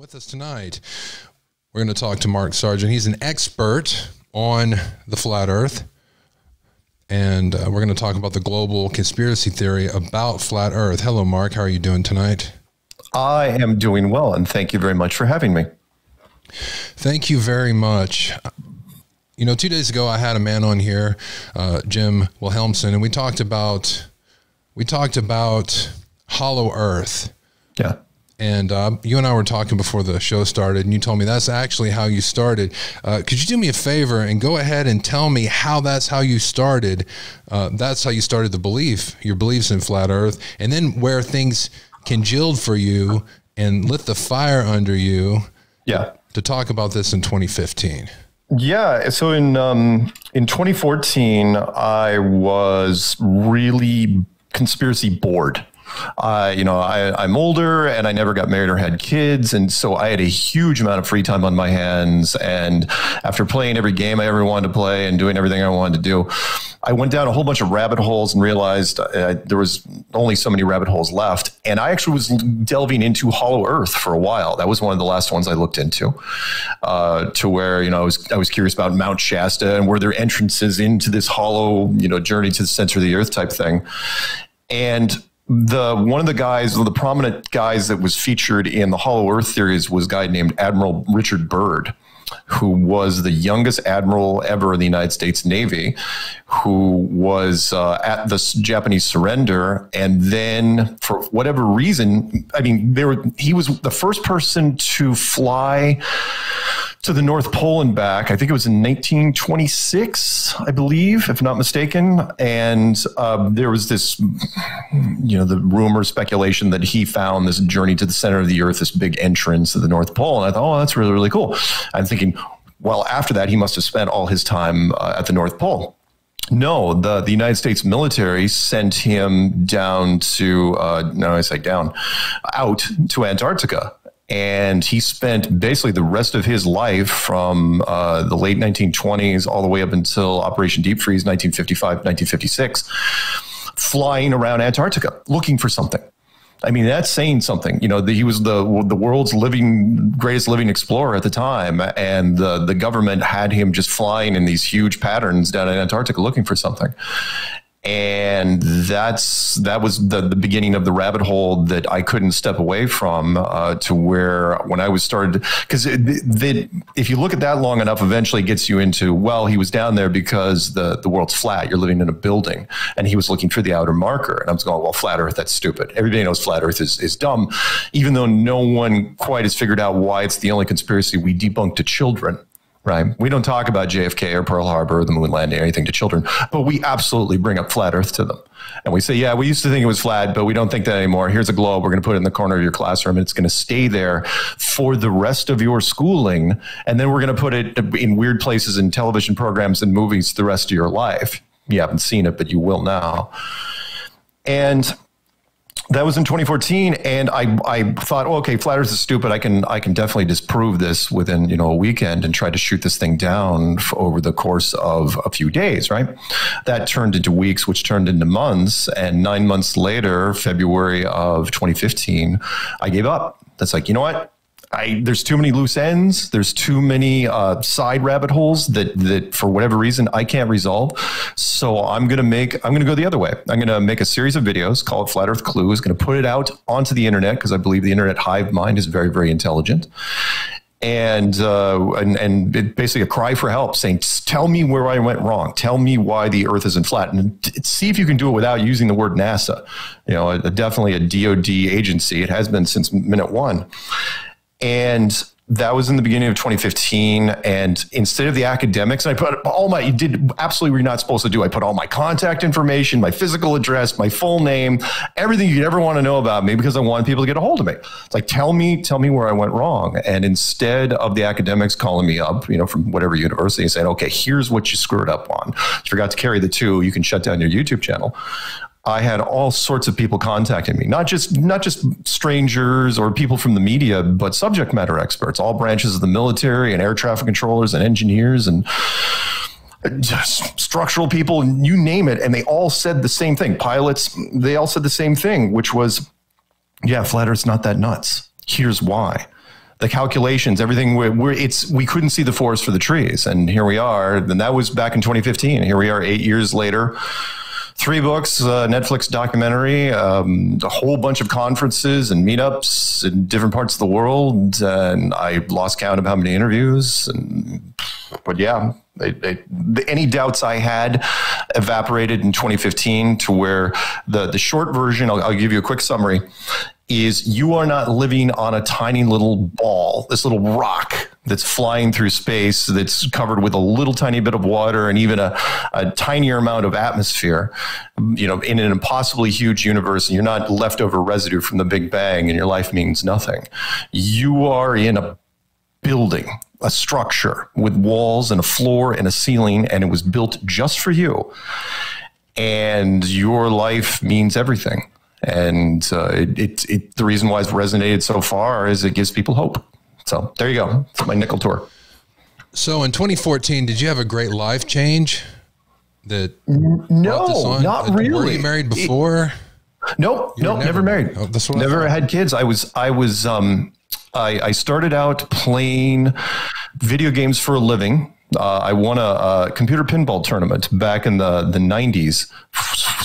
With us tonight, we're going to talk to Mark Sargent. He's an expert on the flat earth, and we're going to talk about the global conspiracy theory about flat earth. Hello, Mark. How are you doing tonight? I am doing well, and thank you very much for having me. Thank you very much. You know, 2 days ago, I had a man on here, Jim Wilhelmsen, and we talked about hollow earth. Yeah. And you and I were talking before the show started, and you told me that's actually how you started. Could you do me a favor and go ahead and tell me how that's how you started? That's how you started the belief, your beliefs in flat earth, and then where things congealed for you and lit the fire under you. Yeah. To talk about this in 2015. Yeah. So in 2014, I was really conspiracy bored. I'm older and I never got married or had kids. And so I had a huge amount of free time on my hands. And after playing every game I ever wanted to play and doing everything I wanted to do, I went down a whole bunch of rabbit holes and realized there was only so many rabbit holes left. And I actually was delving into hollow earth for a while. That was one of the last ones I looked into, to where, you know, I was curious about Mount Shasta and were there entrances into this hollow, you know, journey to the center of the earth type thing. And one of the prominent guys that was featured in the hollow earth theories was a guy named Admiral Richard Byrd, who was the youngest admiral ever in the United States Navy, who was at the Japanese surrender. And then for whatever reason, I mean, he was the first person to fly to the North Pole and back. I think it was in 1926, I believe, if not mistaken. And there was this, you know, the rumor, speculation that he found this journey to the center of the earth, this big entrance to the North Pole. And I thought, oh, that's really, really cool. I'm thinking, well, after that, he must have spent all his time at the North Pole. No, the United States military sent him down to, out to Antarctica. And he spent basically the rest of his life from the late 1920s all the way up until Operation Deep Freeze, 1955, 1956, flying around Antarctica looking for something. I mean, that's saying something. You know, he was the world's greatest living explorer at the time, and the government had him just flying in these huge patterns down in Antarctica looking for something. And that was the beginning of the rabbit hole that I couldn't step away from, to where when I was started, because if you look at that long enough, eventually it gets you into, well, he was down there because the world's flat. You're living in a building, and he was looking for the outer marker. And I was going, well, flat earth, that's stupid. Everybody knows flat earth is dumb, even though no one quite has figured out why it's the only conspiracy we debunk to children. Right. We don't talk about JFK or Pearl Harbor or the moon landing or anything to children, but we absolutely bring up flat earth to them. And we say, yeah, we used to think it was flat, but we don't think that anymore. Here's a globe. We're going to put it in the corner of your classroom. And it's going to stay there for the rest of your schooling. And then we're going to put it in weird places in television programs and movies the rest of your life. You haven't seen it, but you will now. And that was in 2014, and I thought, oh, okay, flat earth is stupid. I can definitely disprove this within, you know, a weekend, and try to shoot this thing down over the course of a few days, right? That turned into weeks, which turned into months, and 9 months later, February of 2015, I gave up. That's like, you know what? There's too many loose ends. There's too many side rabbit holes that for whatever reason I can't resolve. So I'm gonna go the other way. I'm gonna make a series of videos, call it Flat Earth Clues, gonna put it out onto the internet, because I believe the internet hive mind is very, very intelligent. And it basically a cry for help, saying, tell me where I went wrong. Tell me why the earth isn't flat, and see if you can do it without using the word NASA. You know, definitely a DOD agency. It has been since minute one. And that was in the beginning of 2015. And instead of the academics, I put all my, you did absolutely what you're not supposed to do. I put all my contact information, my physical address, my full name, everything you'd ever want to know about me, because I wanted people to get a hold of me. It's like, tell me where I went wrong. And instead of the academics calling me up, you know, from whatever university, and saying, okay, here's what you screwed up on. If you forgot to carry the two, you can shut down your YouTube channel. I had all sorts of people contacting me, not just strangers or people from the media, but subject matter experts, all branches of the military and air traffic controllers and engineers and structural people, you name it. And they all said the same thing. Pilots, they all said the same thing, which was, yeah, flat earth's not that nuts. Here's why. the calculations, everything. We couldn't see the forest for the trees, and here we are. And that was back in 2015. Here we are 8 years later. 3 books, Netflix documentary, a whole bunch of conferences and meetups in different parts of the world, and I lost count of how many interviews. And, but yeah, any doubts I had evaporated in 2015 to where the short version, I'll give you a quick summary, is you are not living on a tiny little ball, this little rock that's flying through space that's covered with a little tiny bit of water and even a tinier amount of atmosphere, you know, in an impossibly huge universe, and you're not leftover residue from the Big Bang and your life means nothing. You are in a building, a structure with walls and a floor and a ceiling, and it was built just for you. And your life means everything. And the reason why it's resonated so far is it gives people hope. So there you go. It's my nickel tour. So in 2014, did you have a great life change? That no, not really. Were you married before? Nope, nope, never married. Oh, that's what never had kids. I started out playing video games for a living. I won a computer pinball tournament back in the 90s.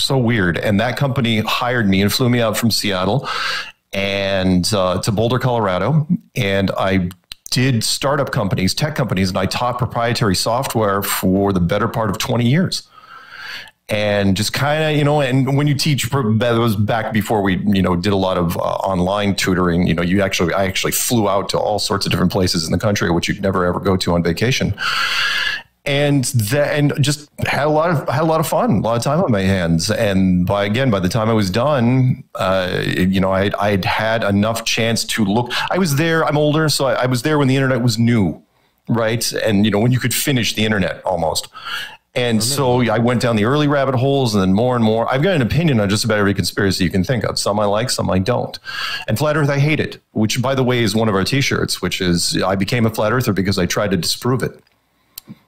So weird. And that company hired me and flew me out from Seattle and to Boulder, Colorado. And I did startup companies, tech companies, and I taught proprietary software for the better part of 20 years. And just kind of, you know, and when you teach, that was back before we, you know, did a lot of online tutoring, you know, I actually flew out to all sorts of different places in the country, which you'd never, ever go to on vacation. And just had a lot of fun, a lot of time on my hands. And by the time I was done, you know, I'd had enough chance to look. I was there. I'm older. So I was there when the internet was new. Right. And, you know, when you could finish the internet almost. And so I went down the early rabbit holes and then more and more. I've got an opinion on just about every conspiracy you can think of. Some I like, some I don't. And Flat Earth, I hate it, which, by the way, is one of our T-shirts, which is I became a Flat Earther because I tried to disprove it.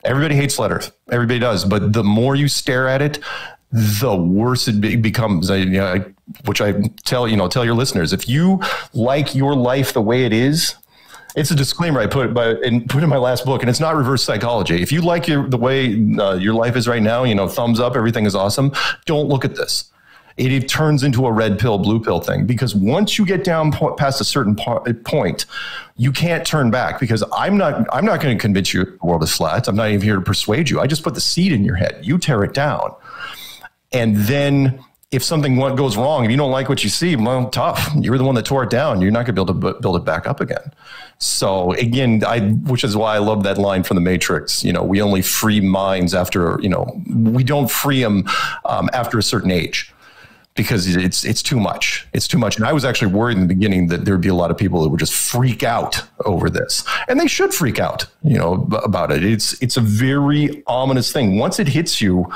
Everybody hates Flat Earth. Everybody does. But the more you stare at it, the worse it becomes, which I tell your listeners. If you like your life the way it is, it's a disclaimer I put in my last book, and it's not reverse psychology. If you like the way your life is right now, you know, thumbs up, everything is awesome. Don't look at this. It turns into a red pill, blue pill thing, because once you get down past a certain point, you can't turn back. Because I'm not going to convince you the world is flat. I'm not even here to persuade you. I just put the seed in your head. You tear it down, and then, if something goes wrong, if you don't like what you see, well, tough. You're the one that tore it down. You're not going to be able to build it back up again. So again, which is why I love that line from The Matrix. You know, we only free minds after, you know, we don't free them after a certain age because it's too much. It's too much. And I was actually worried in the beginning that there'd be a lot of people that would just freak out over this, and they should freak out, you know, about it. It's a very ominous thing. Once it hits you,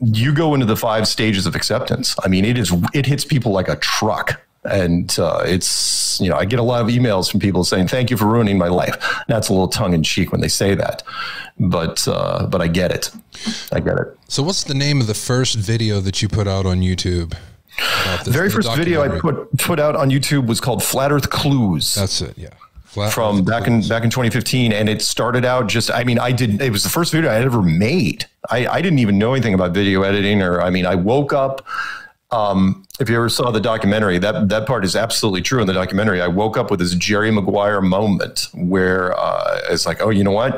you go into the 5 stages of acceptance. I mean, it hits people like a truck. And it's, you know, I get a lot of emails from people saying, thank you for ruining my life. That's a little tongue in cheek when they say that, but I get it. I get it. So what's the name of the first video that you put out on YouTube? The very first video I put out on YouTube was called Flat Earth Clues. That's it. Yeah. From back in 2015. And it started out just, I mean, it was the first video I had ever made. I didn't even know anything about video editing, or, I mean, I woke up, if you ever saw the documentary, that part is absolutely true in the documentary. I woke up with this Jerry Maguire moment where it's like, oh, you know what?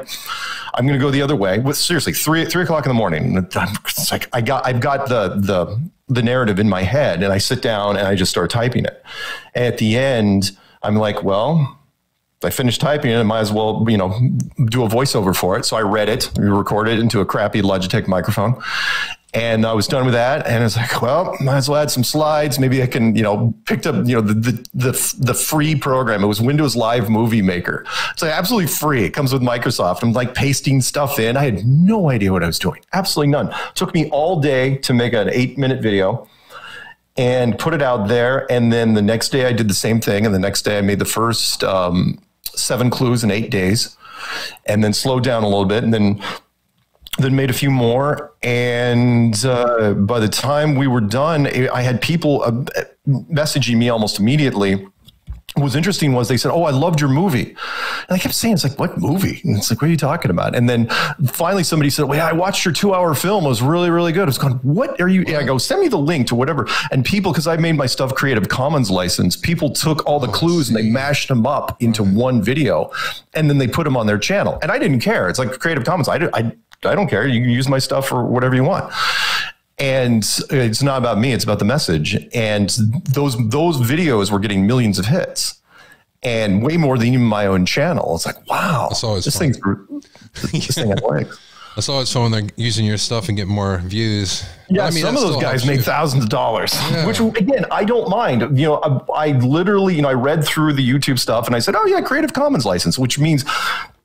I'm going to go the other way. With, seriously, 3 o'clock in the morning. It's like I've got the narrative in my head, and I sit down and I just start typing it. And at the end, I'm like, well, I finished typing it. I might as well, you know, do a voiceover for it. So I read it, recorded it into a crappy Logitech microphone, and I was done with that. And I was like, well, might as well add some slides. Maybe I can, you know, picked up, you know, the free program. It was Windows Live Movie Maker. It's like absolutely free. It comes with Microsoft. I'm like pasting stuff in. I had no idea what I was doing. Absolutely none. It took me all day to make an 8-minute video and put it out there. And then the next day I did the same thing. And the next day I made the first, 7 clues in 8 days, and then slowed down a little bit, and then made a few more. And by the time we were done, I had people messaging me almost immediately was interesting was they said, "Oh, I loved your movie." And I kept saying, it's like, what movie? And it's like, what are you talking about? And then finally somebody said, well, yeah, I watched your 2-hour film. It was really, really good. I was going, what are you? And I go, send me the link to whatever. And people, because I made my stuff Creative Commons license, people took all the clues and they mashed them up into one video and then they put them on their channel. And I didn't care. It's like Creative Commons. I don't care. You can use my stuff for whatever you want. And it's not about me. It's about the message. And those videos were getting millions of hits and way more than even my own channel. It's like, wow, this thing I like. It's always fun when they're using your stuff and get more views. Yeah, I mean, some of those guys make thousands of dollars, which, again, I don't mind. You know, I literally, you know, I read through the YouTube stuff and I said, oh, yeah, Creative Commons license, which means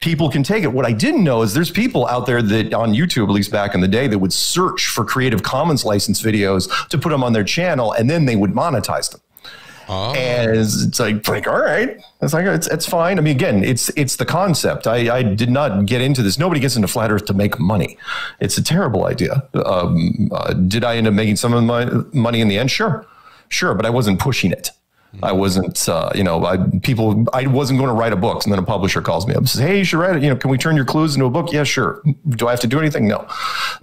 people can take it. What I didn't know is there's people out there that on YouTube, at least back in the day, that would search for Creative Commons license videos to put them on their channel and then they would monetize them. Oh. And it's like, all right, it's like, it's fine. I mean, again, it's the concept. I did not get into this. Nobody gets into Flat Earth to make money. It's a terrible idea. Did I end up making some of my money in the end? Sure. Sure. But I wasn't pushing it. I wasn't, you know, I wasn't going to write a book. And then a publisher calls me up and says, hey, you should write it. You know, can we turn your clues into a book? Yeah, sure. Do I have to do anything? No.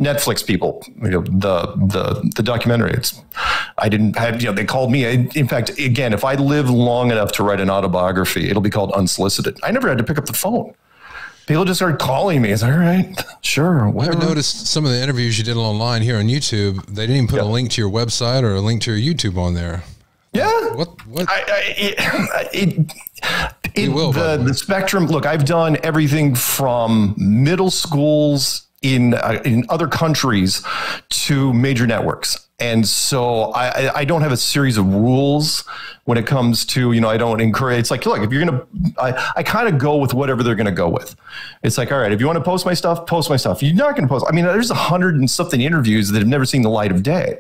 Netflix people, you know, the documentary, you know, they called me. In fact, again, if I live long enough to write an autobiography, it'll be called Unsolicited. I never had to pick up the phone. People just started calling me. It's like, all right, sure, whatever. I noticed some of the interviews you did online here on YouTube, they didn't even put a link to your website or a link to your YouTube on there. Yeah. What? The spectrum. Look, I've done everything from middle schools in other countries to major networks. And so I don't have a series of rules when it comes to, you know, I don't encourage, it's like, look, if you're going to, I kind of go with whatever they're going to go with. It's like, all right, if you want to post my stuff, post my stuff. You're not going to post. I mean, there's 100 and something interviews that have never seen the light of day.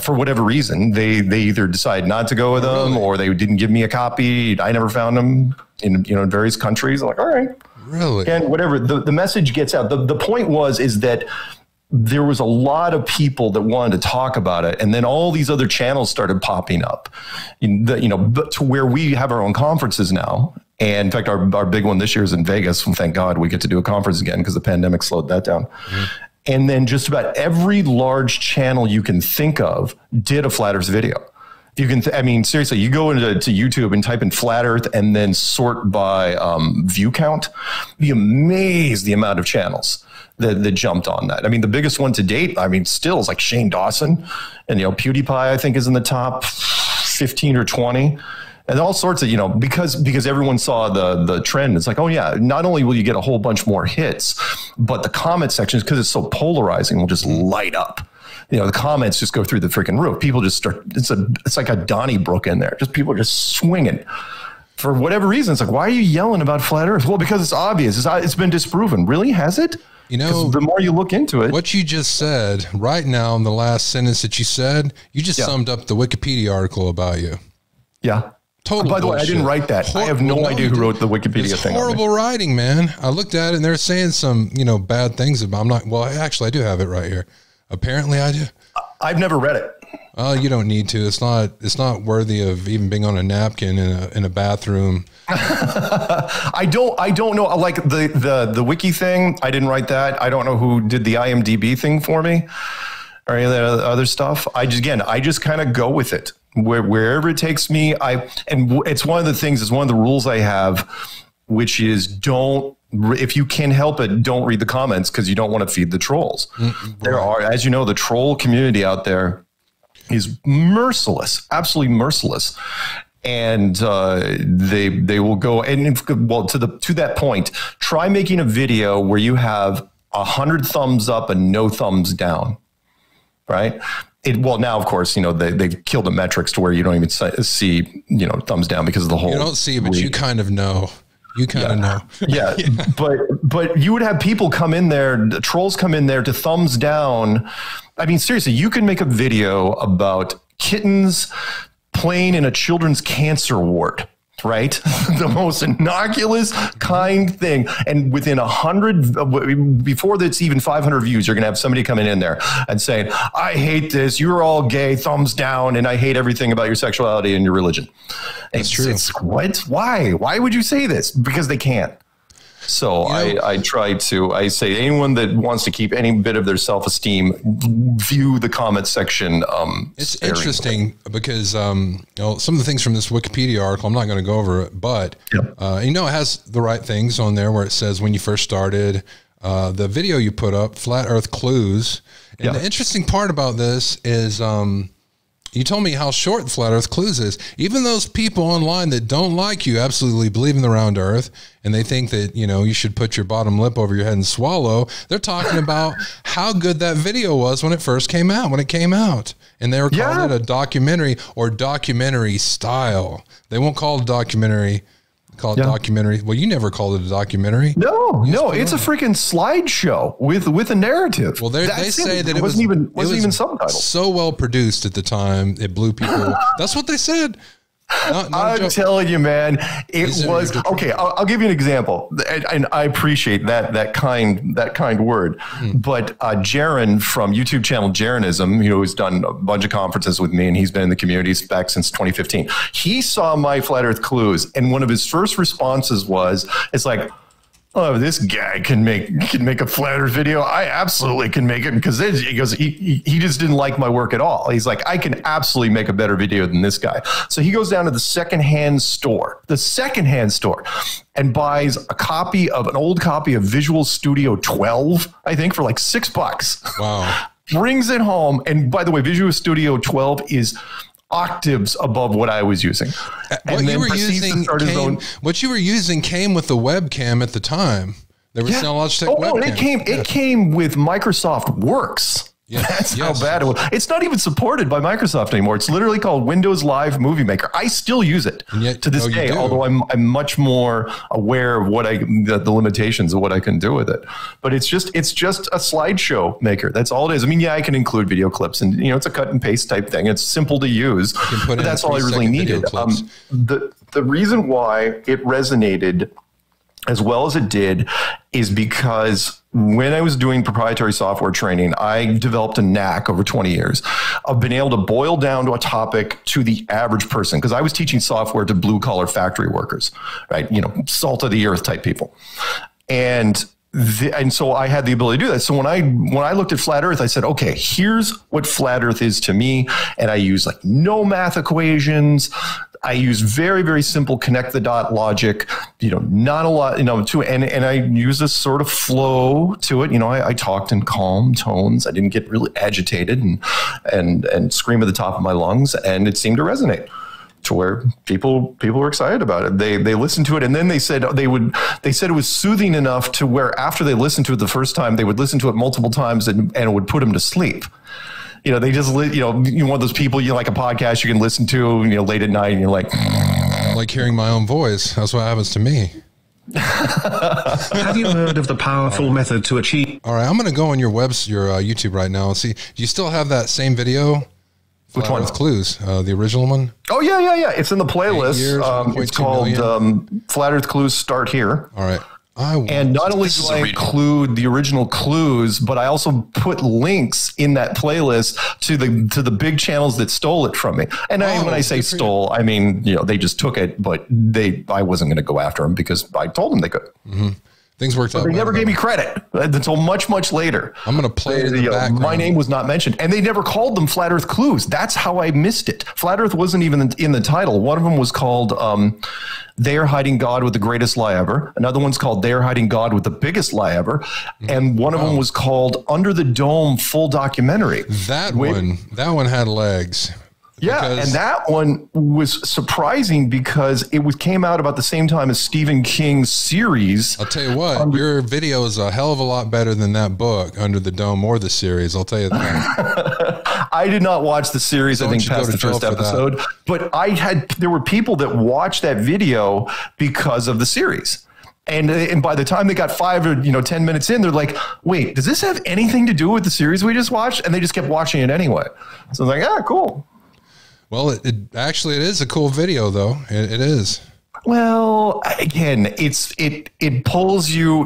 For whatever reason, they either decide not to go with them or they didn't give me a copy. I never found them in, you know, in various countries. I'm like, all right. Really? And whatever. The message gets out. The point was, is that there was a lot of people that wanted to talk about it. And then all these other channels started popping up, you know, but to where we have our own conferences now. And in fact, our big one this year is in Vegas. And thank God we get to do a conference again because the pandemic slowed that down. Mm-hmm. And then just about every large channel you can think of did a Flat Earth video. You can, I mean, seriously, you go into YouTube and type in Flat Earth and then sort by view count. Be amazed the amount of channels that jumped on that. I mean, the biggest one to date, I mean, still is like Shane Dawson and, you know, PewDiePie, I think, is in the top 15 or 20. And all sorts of, you know, because everyone saw the trend. It's like, oh, yeah, not only will you get a whole bunch more hits, but the comment sections, because it's so polarizing, will just light up. You know, the comments just go through the freaking roof. People just start, it's like a Donnybrook in there. Just people are just swinging. For whatever reason, it's like, why are you yelling about Flat Earth? Well, because it's obvious. It's been disproven. Really? Has it? You know, the more you look into it. What you just said right now in the last sentence that you said, you just summed up the Wikipedia article about you. Yeah. Totally. By the way, I didn't write that. I have no idea who wrote the Wikipedia thing. Horrible writing, man. I looked at it and they're saying some, you know, bad things about. I'm not. Well, actually, I do have it right here. Apparently, I do. I've never read it. Oh, you don't need to. It's not worthy of even being on a napkin in a bathroom. I don't know. Like the wiki thing. I didn't write that. I don't know who did the IMDb thing for me or any of that other stuff. I just kind of go with it. Wherever it takes me, and it's one of the things, it's one of the rules I have, which is don't, if you can help it, don't read the comments because you don't want to feed the trolls. Mm-hmm. There are, as you know, the troll community out there is merciless, absolutely merciless. And they will go, and well, to that point, try making a video where you have 100 thumbs up and no thumbs down, right? Well, now, of course, you know, they've killed the metrics to where you don't even see, you know, thumbs down because of the whole. You don't see, but you kind of know. You kind of know. Yeah. Yeah. But you would have people come in there, the trolls come in there to thumbs down. I mean, seriously, you can make a video about kittens playing in a children's cancer ward. right? The most innocuous kind thing. And within 100, before that's even 500 views, you're going to have somebody coming in there and saying, I hate this. You're all gay, thumbs down. And I hate everything about your sexuality and your religion. That's true. It's, what? Why? Why would you say this? Because they can't. So you know, I try to, I say anyone that wants to keep any bit of their self-esteem, view the comment section. It's interesting because you know, some of the things from this Wikipedia article, I'm not going to go over it, but yep. You know, it has the right things on there where it says when you first started, the video you put up, Flat Earth Clues. And yep. The interesting part about this is you told me how short Flat Earth Clues is. Even those people online that don't like you absolutely believe in the round earth, and they think that, you know, you should put your bottom lip over your head and swallow. They're talking about how good that video was when it first came out, And they were calling it a documentary or documentary style. They won't call it a documentary. Call it documentary. Well, you never called it a documentary. No, no, it's a freaking slideshow with a narrative. Well, they say that it wasn't even subtitled. So well produced at the time, it blew people. That's what they said. I'm telling you, man, it was okay. I'll give you an example, and I appreciate that kind word. But Jaron from YouTube channel Jaronism, you know, who's done a bunch of conferences with me, and he's been in the community back since 2015. He saw my Flat Earth Clues, and one of his first responses was, "It's like, oh, this guy can make a flat Earth video. I absolutely can make it," because he goes, he just didn't like my work at all. He's like, I can absolutely make a better video than this guy. So he goes down to the secondhand store, and buys a copy of an old copy of Visual Studio 12, I think, for like $6. Wow. Brings it home. And by the way, Visual Studio 12 is octaves above what I was using. What you were using came with the webcam at the time. There was no Logitech webcam. It came with Microsoft Works. Yes. That's how bad it was. It's not even supported by Microsoft anymore. It's literally called Windows Live Movie Maker. I still use it to this day, although I'm much more aware of what the limitations of what I can do with it. But it's just a slideshow maker. That's all it is. I mean, yeah, I can include video clips, and you know, it's a cut and paste type thing. It's simple to use, but that's all I really needed. The reason why it resonated as well as it did is because when I was doing proprietary software training, I developed a knack over 20 years of being able to boil down to a topic to the average person, because I was teaching software to blue-collar factory workers, right? You know, salt-of-the-earth type people. And so I had the ability to do that. So when I looked at Flat Earth, I said, okay, here's what Flat Earth is to me. And I use like no math equations. I use very, very simple connect the dot logic, you know, not a lot, you know, and I use this sort of flow to it. You know, I talked in calm tones. I didn't get really agitated and scream at the top of my lungs, and it seemed to resonate to where people were excited about it. They listened to it, and then they said it was soothing enough to where after they listened to it the first time, they would listen to it multiple times, and it would put them to sleep. You know, they just, you know, you're one of those people, you know, like a podcast you can listen to, you know, late at night, and you're like hearing my own voice. That's what happens to me. Have you heard of the powerful method to achieve? All right, I'm going to go on your YouTube right now and see. Do you still have that same video? Which one? With Clues, the original one. Oh yeah. It's in the playlist. Years, it's called Flat Earth Clues. Start here. All right. And not only do I include the original clues, but I also put links in that playlist to the big channels that stole it from me. And when I say stole, I mean, you know, they just took it, but I wasn't going to go after them because I told them they could. Mm-hmm. Things worked out. They never gave me credit until much later. I'm going to play it in the background. My name was not mentioned, and they never called them Flat Earth Clues. That's how I missed it. Flat Earth wasn't even in the title. One of them was called "They're Hiding God with the Greatest Lie Ever." Another one's called "They're Hiding God with the Biggest Lie Ever," and one of them was called "Under the Dome Full Documentary." That one had legs. Yeah, and that one was surprising because it came out about the same time as Stephen King's series. I'll tell you what, your video is a hell of a lot better than that book, Under the Dome, or the series. I'll tell you that. I did not watch the series. I think past the first episode, but there were people that watched that video because of the series. And by the time they got 5 or 10 minutes in, they're like, wait, does this have anything to do with the series we just watched? And they just kept watching it anyway. So I was like, ah, cool. Well, it actually is a cool video, though. It is. Well, again, it pulls you,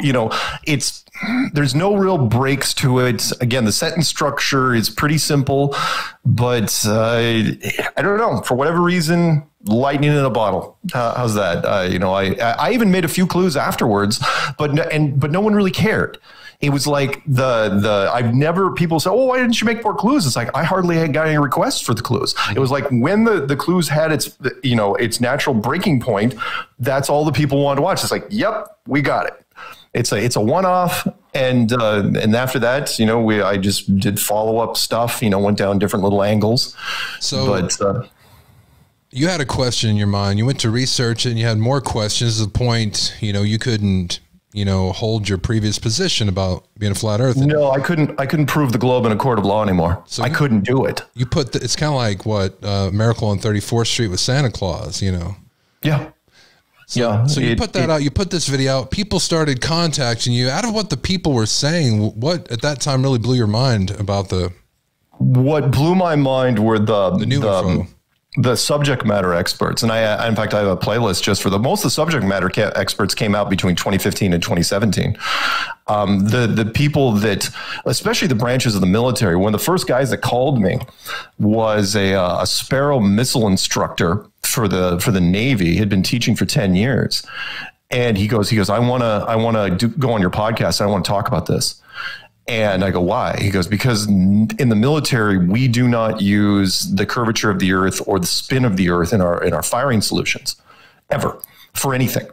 there's no real breaks to it. Again, the sentence structure is pretty simple, but I don't know, for whatever reason, lightning in a bottle. How's that? I even made a few clues afterwards, but no one really cared. It was like people say, oh, why didn't you make more clues? It's like, I hardly had got any requests for the clues. It was like when the clues had its, its natural breaking point, that's all the people wanted to watch. It's like, yep, we got it. It's a one-off. And after that, I just did follow-up stuff, went down different little angles. So, but, you had a question in your mind, you went to research and you had more questions to the point, you couldn't, hold your previous position about being a flat earther. No, I couldn't prove the globe in a court of law anymore. So I couldn't do it. You put, it's kind of like what, Miracle on 34th Street with Santa Claus, Yeah. So, yeah. So you put that out, you put this video out, people started contacting you. Out of what the people were saying, what at that time really blew your mind about the... What blew my mind were the new info. The subject matter experts. And in fact, I have a playlist just for most of the subject matter experts came out between 2015 and 2017. The people that, especially the branches of the military, one of the first guys that called me was a Sparrow missile instructor for the Navy. He had been teaching for 10 years. And he goes, I want to go on your podcast. I want to talk about this. And I go, why? He goes, because in the military, we do not use the curvature of the earth or the spin of the earth in our firing solutions ever for anything.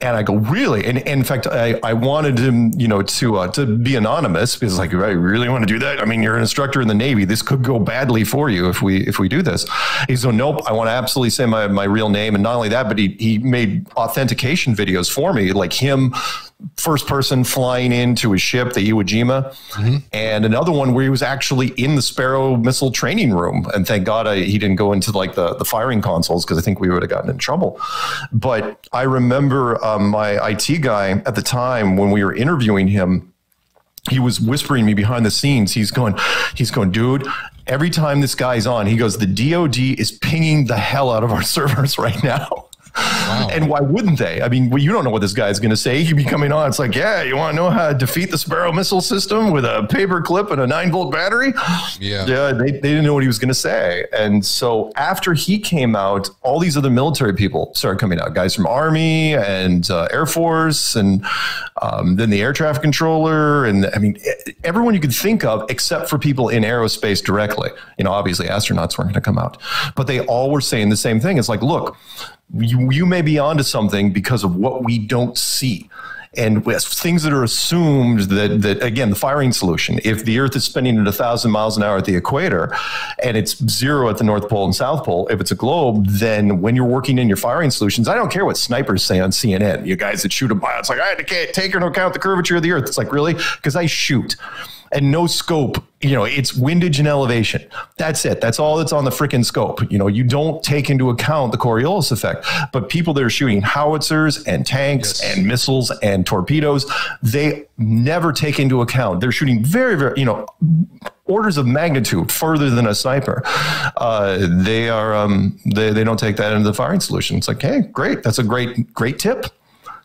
And I go, really? And in fact, I wanted him, to be anonymous, because like, I really want to do that. I mean, you're an instructor in the Navy. This could go badly for you if we do this. He's like, nope, I want to absolutely say my real name. And not only that, but he made authentication videos for me, like him, first person flying into his ship, the Iwo Jima, and another one where he was actually in the Sparrow missile training room. And thank God he didn't go into like the firing consoles, because I think we would have gotten in trouble. But I remember my IT guy at the time, when we were interviewing him, he was whispering to me behind the scenes. He's going, dude, every time this guy's on, he goes, the DOD is pinging the hell out of our servers right now. Wow. And why wouldn't they? I mean, well, you don't know what this guy's going to say. He'd be coming on. It's like, yeah, you want to know how to defeat the Sparrow missile system with a paper clip and a 9-volt battery? Yeah. Yeah, they didn't know what he was going to say. And so after he came out, all these other military people started coming out, guys from Army and Air Force, and then the air traffic controller. And I mean, everyone you could think of, except for people in aerospace directly. Obviously astronauts weren't going to come out, but they all were saying the same thing. It's like, look, you may be onto something because of what we don't see. And with things that are assumed that again, the firing solution, if the earth is spinning at 1,000 miles an hour at the equator and it's zero at the North Pole and South Pole, if it's a globe, then when you're working in your firing solutions, I don't care what snipers say on CNN, you guys that shoot a mile, it's like, I can't take into account the curvature of the earth. It's like, really? Because I shoot. And no scope, it's windage and elevation. That's it. That's all that's on the frickin' scope. You don't take into account the Coriolis effect. But people that are shooting howitzers and tanks, yes, and missiles and torpedoes, they never take into account. They're shooting very, very, orders of magnitude further than a sniper. They don't take that into the firing solution. It's like, hey, great. That's a great tip.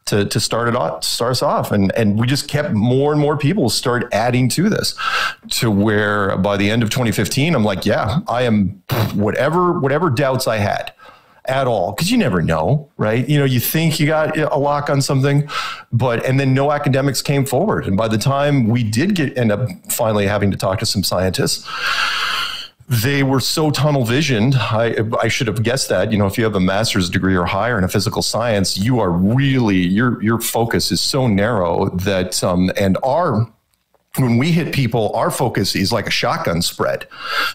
To start it off, start us off. And we just kept more and more people start adding to this, to where by the end of 2015, I'm like, yeah, I am whatever doubts I had at all. 'Cause you never know, right? You think you got a lock on something, and then no academics came forward. And by the time we did end up finally having to talk to some scientists, they were so tunnel visioned. I should have guessed that, if you have a master's degree or higher in a physical science, you are really, your focus is so narrow that, when we hit people, our focus is like a shotgun spread.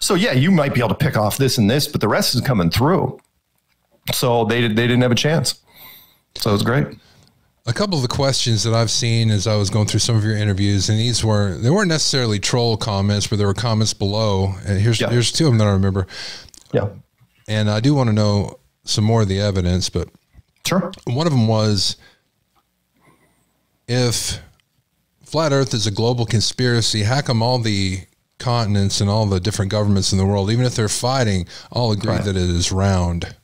So yeah, you might be able to pick off this and this, but the rest is coming through. So they didn't have a chance. So it was great. A couple of the questions that I've seen as I was going through some of your interviews, and they weren't necessarily troll comments, but there were comments below. And here's two of them that I remember. Yeah. And I do want to know some more of the evidence, but sure. One of them was, if flat earth is a global conspiracy, how come all the continents and all the different governments in the world, even if they're fighting, all agree that it is round?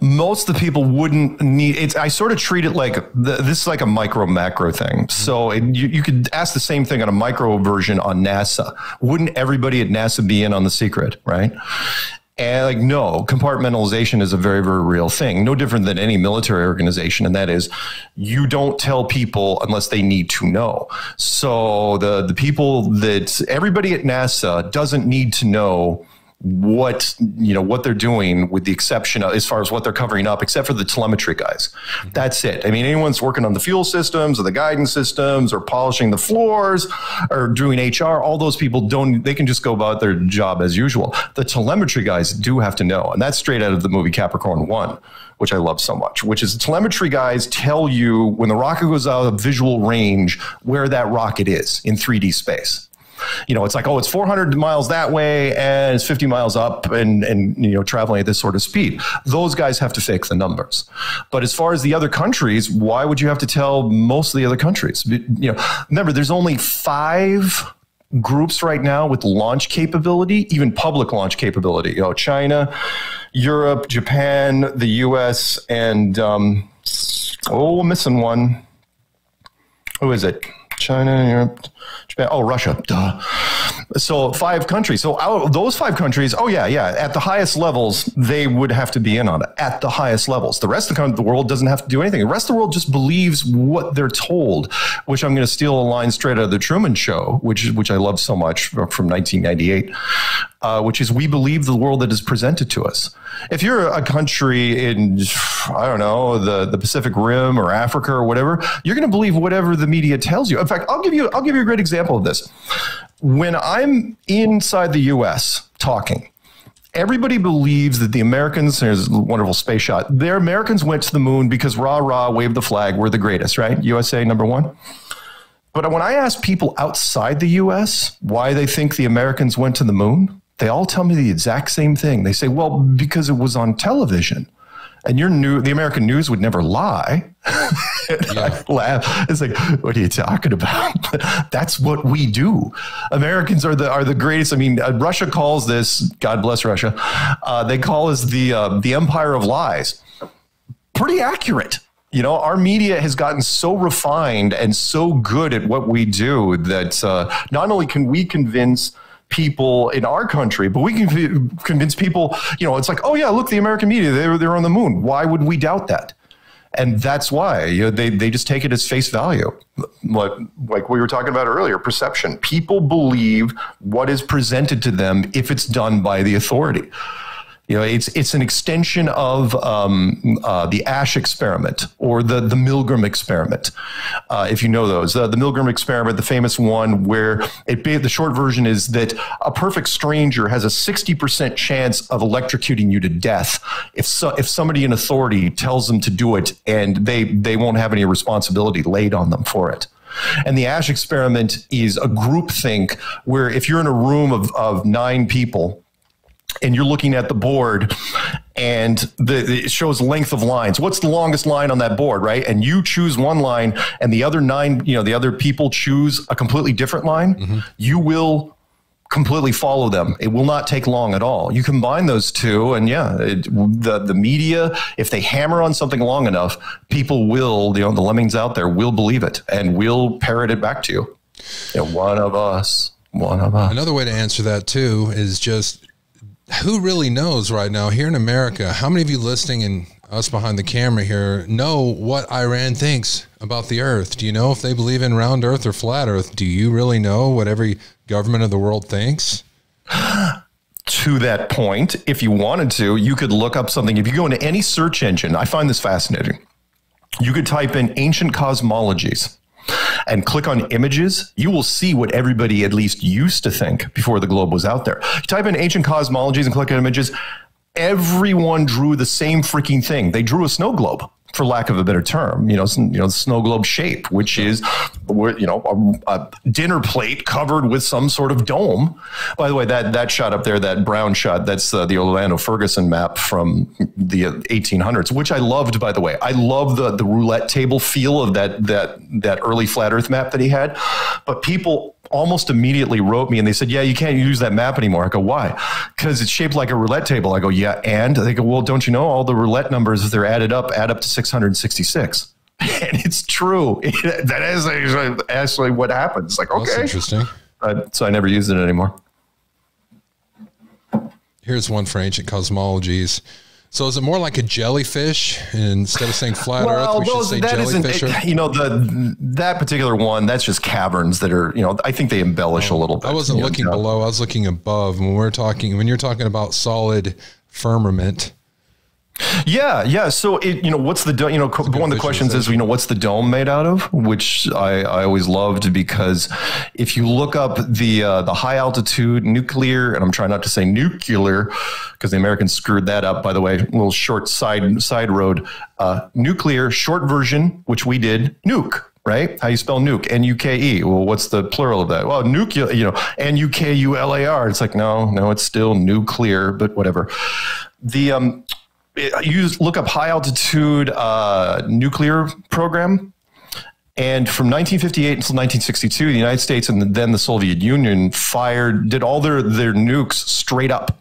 most of the people wouldn't need it. I sort of treat it like this is like a micro macro thing. So you could ask the same thing on a micro version on NASA. Wouldn't everybody at NASA be in on The Secret, right? And like, no, compartmentalization is a very, very real thing. No different than any military organization. And that is, you don't tell people unless they need to know. So the people that everybody at NASA doesn't need to know what, you know, what they're doing, with the exception of, as far as what they're covering up, except for the telemetry guys. That's it. I mean, anyone's working on the fuel systems or the guidance systems or polishing the floors or doing HR, all those people don't, they can just go about their job as usual. The telemetry guys do have to know. And that's straight out of the movie Capricorn One, which I love so much, which is telemetry guys tell you when the rocket goes out of visual range, where that rocket is in 3D space. You know, it's like, oh, it's 400 miles that way and it's 50 miles up and you know, traveling at this sort of speed. Those guys have to fake the numbers. But as far as the other countries, why would you have to tell most of the other countries? You know, remember, there's only 5 groups right now with launch capability, even public launch capability. You know, China, Europe, Japan, the US, and, oh, we're missing one. Who is it? China, Europe, Japan, oh, Russia, duh. So 5 countries. So out of those 5 countries, oh yeah, yeah, at the highest levels, they would have to be in on it, at the highest levels. The rest of the world doesn't have to do anything. The rest of the world just believes what they're told, which I'm going to steal a line straight out of the Truman Show, which I love so much, from 1998, which is, we believe the world that is presented to us. If you're a country in, I don't know, the Pacific Rim or Africa or whatever, you're going to believe whatever the media tells you. In fact, I'll give you a great example of this. When I'm inside the U.S. talking, everybody believes that the Americans, there's a wonderful space shot, their Americans went to the moon because rah, rah, wave the flag, we're the greatest, right? USA #1. But when I ask people outside the U.S. why they think the Americans went to the moon, they all tell me the exact same thing. They say, well, because it was on television. And your new, the American news would never lie. Yeah. I laugh. It's like, what are you talking about? That's what we do. Americans are the greatest. I mean, Russia calls this, God bless Russia. They call us the empire of lies. Pretty accurate. You know, our media has gotten so refined and so good at what we do that not only can we convince people in our country, but we can convince people, you know, it's like, oh yeah, look, the American media, they're on the moon. Why would we doubt that? And that's why, you know, they just take it as face value. Like we were talking about earlier, perception. People believe what is presented to them if it's done by the authority. You know, it's an extension of the Asch experiment or the Milgram experiment, if you know those. The Milgram experiment, the famous one where the short version is that a perfect stranger has a 60% chance of electrocuting you to death if somebody in authority tells them to do it, and they won't have any responsibility laid on them for it. And the Asch experiment is a groupthink where if you're in a room of 9 people, and you're looking at the board and it shows length of lines. What's the longest line on that board, right? And you choose one line and the other 9, you know, the other people choose a completely different line. Mm-hmm. You will completely follow them. It will not take long at all. You combine those two and yeah, the media, if they hammer on something long enough, people will, you know, the lemmings out there will believe it and will parrot it back to you. You know, one of us. Another way to answer that too is just, who really knows right now here in America? How many of you listening and us behind the camera here know what Iran thinks about the earth? Do you know if they believe in round earth or flat earth? Do you really know what every government of the world thinks? To that point, if you wanted to, you could look up something. If you go into any search engine, I find this fascinating. You could type in ancient cosmologies and click on images, you will see what everybody at least used to think before the globe was out there. You type in ancient cosmologies and click on images, everyone drew the same freaking thing. They drew a snow globe, for lack of a better term, you know, the snow globe shape, which is, you know, a dinner plate covered with some sort of dome. By the way, that shot up there, that brown shot, that's the Orlando Ferguson map from the 1800s, which I loved, by the way. I love the roulette table feel of that early flat earth map that he had, but people almost immediately wrote me and they said, yeah, you can't use that map anymore. I go, why? Because it's shaped like a roulette table. I go, yeah, and? They go, well, don't you know all the roulette numbers, if they're added up, add up to 666. And it's true. That is actually what happens. Like, okay. That's interesting. So I never used it anymore. Here's one for ancient cosmologies. So is it more like a jellyfish? And instead of saying flat Earth, we should say jellyfish? You know, that particular one, that's just caverns that are, you know, I think they embellish a little bit. I wasn't looking below. I was looking above. When you're talking about solid firmament. Yeah, yeah. So it, you know, what's the, you know, one of the questions is, you know, what's the dome made out of? Which I always loved, because if you look up the high altitude nuclear, and I'm trying not to say nuclear because the Americans screwed that up, by the way, a little short side road, nuclear short version, which we did, nuke. Right? How you spell nuke? N-U-K-E. Well, what's the plural of that? Well, nuclear, you know, N-U-K-U-L-A-R. It's like, no, it's still nuclear, but whatever. The, you look up high altitude nuclear program, and from 1958 until 1962, the United States and then the Soviet Union did all their nukes straight up.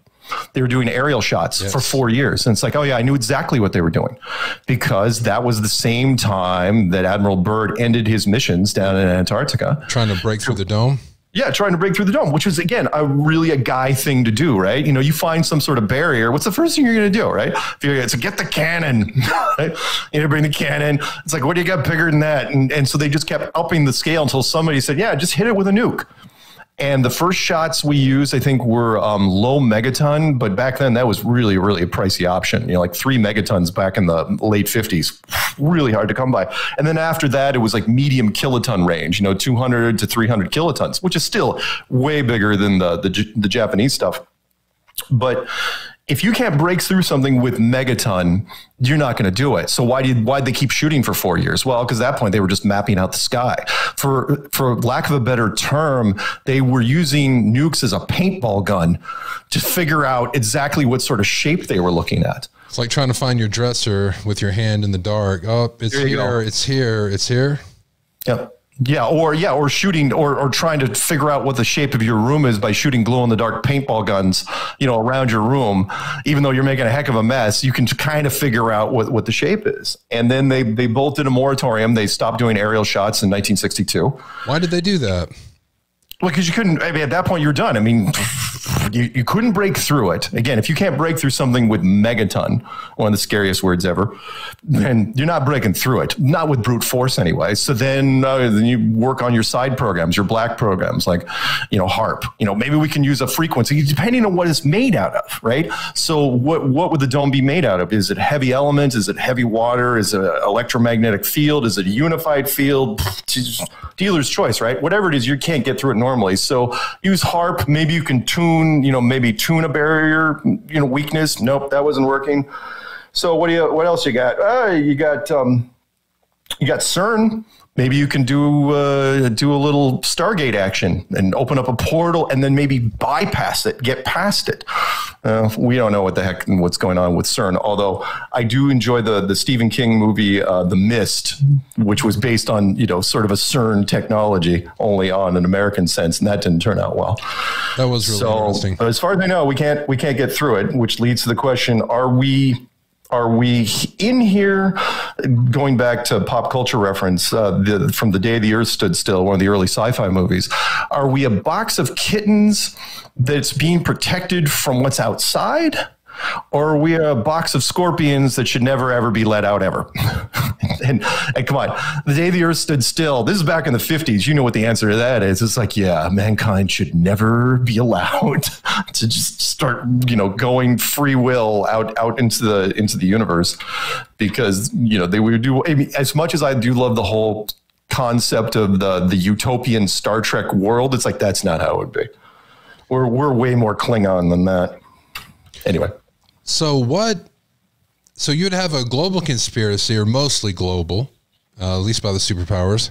They were doing aerial shots for 4 years. And it's like, oh yeah, I knew exactly what they were doing, because that was the same time that Admiral Byrd ended his missions down in Antarctica. Trying to break through the dome? Yeah, trying to break through the dome, which is, again, really a guy thing to do, right? You know, you find some sort of barrier. What's the first thing you're going to do, right? So get the cannon, right? You know, bring the cannon. It's like, what do you got bigger than that? And so they just kept upping the scale until somebody said, yeah, just hit it with a nuke. And the first shots we used, I think, were low megaton. But back then, that was really, really a pricey option. You know, like 3 megatons back in the late 50s, really hard to come by. And then after that, it was like medium kiloton range, you know, 200 to 300 kilotons, which is still way bigger than the Japanese stuff. But if you can't break through something with megaton, you're not going to do it. So why'd they keep shooting for 4 years? Well, because at that point they were just mapping out the sky. For lack of a better term, they were using nukes as a paintball gun to figure out exactly what sort of shape they were looking at. It's like trying to find your dresser with your hand in the dark. Oh, it's here, it's here, it's here. Yep. Yeah, or shooting, or trying to figure out what the shape of your room is by shooting glow-in-the-dark paintball guns, you know, around your room. Even though you're making a heck of a mess, you can kind of figure out what the shape is. And then they both did a moratorium. They stopped doing aerial shots in 1962. Why did they do that? Well, because you couldn't, I mean, at that point you're done. I mean, you couldn't break through it. Again, if you can't break through something with megaton, one of the scariest words ever, then you're not breaking through it. Not with brute force anyway. So then you work on your side programs, your black programs, like, you know, HAARP. You know, maybe we can use a frequency depending on what it's made out of, right? So what would the dome be made out of? Is it heavy elements? Is it heavy water? Is it an electromagnetic field? Is it a unified field? Dealer's choice, right? Whatever it is, you can't get through it normally. So use HAARP. Maybe you can tune, you know, maybe tune a barrier, you know, weakness. Nope, that wasn't working. So what else you got? You got CERN. Maybe you can do a little Stargate action and open up a portal and then maybe bypass it, get past it. We don't know what the heck and what's going on with CERN, although I do enjoy the Stephen King movie, The Mist, which was based on, you know, sort of a CERN technology, only on an American sense, and that didn't turn out well. That was really interesting. As far as I know, we can't get through it, which leads to the question, are we in here? Going back to pop culture reference, from The Day the Earth Stood Still, one of the early sci-fi movies, are we a box of kittens that's being protected from what's outside? Or are we a box of scorpions that should never, ever be let out, ever? and come on, The Day the Earth Stood Still. This is back in the 50s. You know what the answer to that is. It's like, yeah, mankind should never be allowed to just start, you know, going free will out into the universe, because, you know, they would do. I mean, as much as I do love the whole concept of the utopian Star Trek world, it's like, that's not how it would be. We're way more Klingon than that. Anyway. So so you'd have a global conspiracy, or mostly global, at least by the superpowers.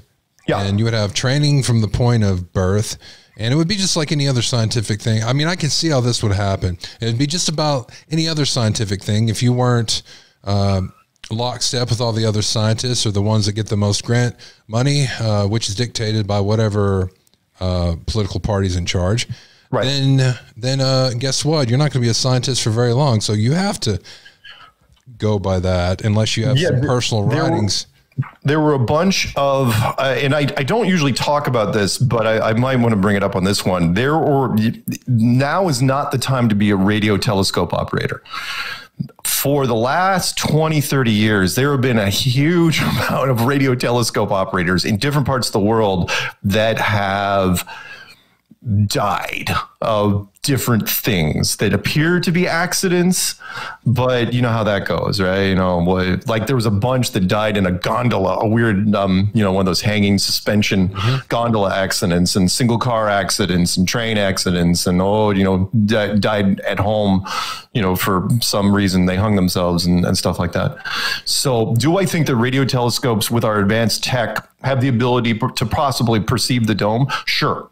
Yeah. And you would have training from the point of birth, and it would be just like any other scientific thing. I mean, I can see how this would happen. It'd be just about any other scientific thing. If you weren't lockstep with all the other scientists, or the ones that get the most grant money, which is dictated by whatever political parties in charge, right, then guess what? You're not going to be a scientist for very long. So you have to go by that unless you have some personal writings. There were a bunch of, and I don't usually talk about this, but I might want to bring it up on this one. Now is not the time to be a radio telescope operator. For the last 20, 30 years, there have been a huge amount of radio telescope operators in different parts of the world that have died of different things that appear to be accidents, but you know how that goes, right? You know, like there was a bunch that died in a gondola, a weird, you know, one of those hanging suspension gondola accidents, and single car accidents, and train accidents, and you know, died at home, you know, for some reason they hung themselves and stuff like that. So, do I think that radio telescopes with our advanced tech have the ability to possibly perceive the dome? Sure.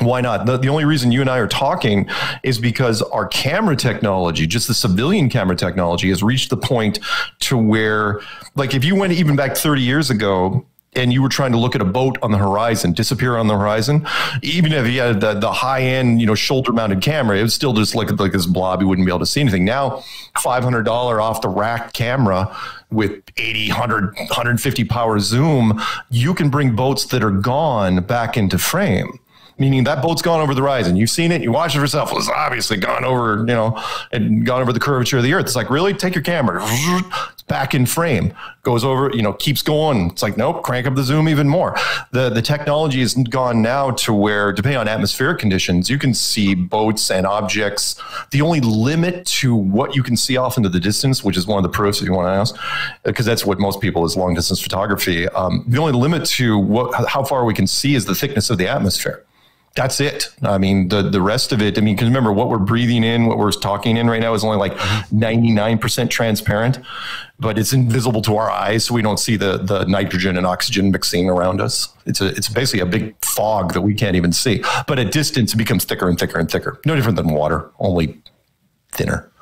Why not? The only reason you and I are talking is because our camera technology, just the civilian camera technology, has reached the point to where, like, if you went even back 30 years ago and you were trying to look at a boat on the horizon, disappear on the horizon, even if you had the high-end, you know, shoulder-mounted camera, it would still just look like this blob. You wouldn't be able to see anything. Now, $500 off-the-rack camera with 80, 100, 150 power zoom, you can bring boats that are gone back into frame. Meaning that boat's gone over the horizon. You've seen it. You watched it yourself. Well, it's obviously gone over, you know, and gone over the curvature of the earth. It's like, really? Take your camera. It's back in frame. Goes over, you know, keeps going. It's like, nope, crank up the zoom even more. The technology has gone now to where, depending on atmospheric conditions, you can see boats and objects. The only limit to what you can see off into the distance, which is one of the proofs that you want to ask, because that's what most people is long-distance photography. The only limit to how far we can see is the thickness of the atmosphere. That's it. I mean, the rest of it, I mean, because remember, what we're breathing in, what we're talking in right now is only like 99% transparent, but it's invisible to our eyes, so we don't see the nitrogen and oxygen mixing around us. It's basically a big fog that we can't even see. But at distance, it becomes thicker and thicker and thicker. No different than water, only thinner.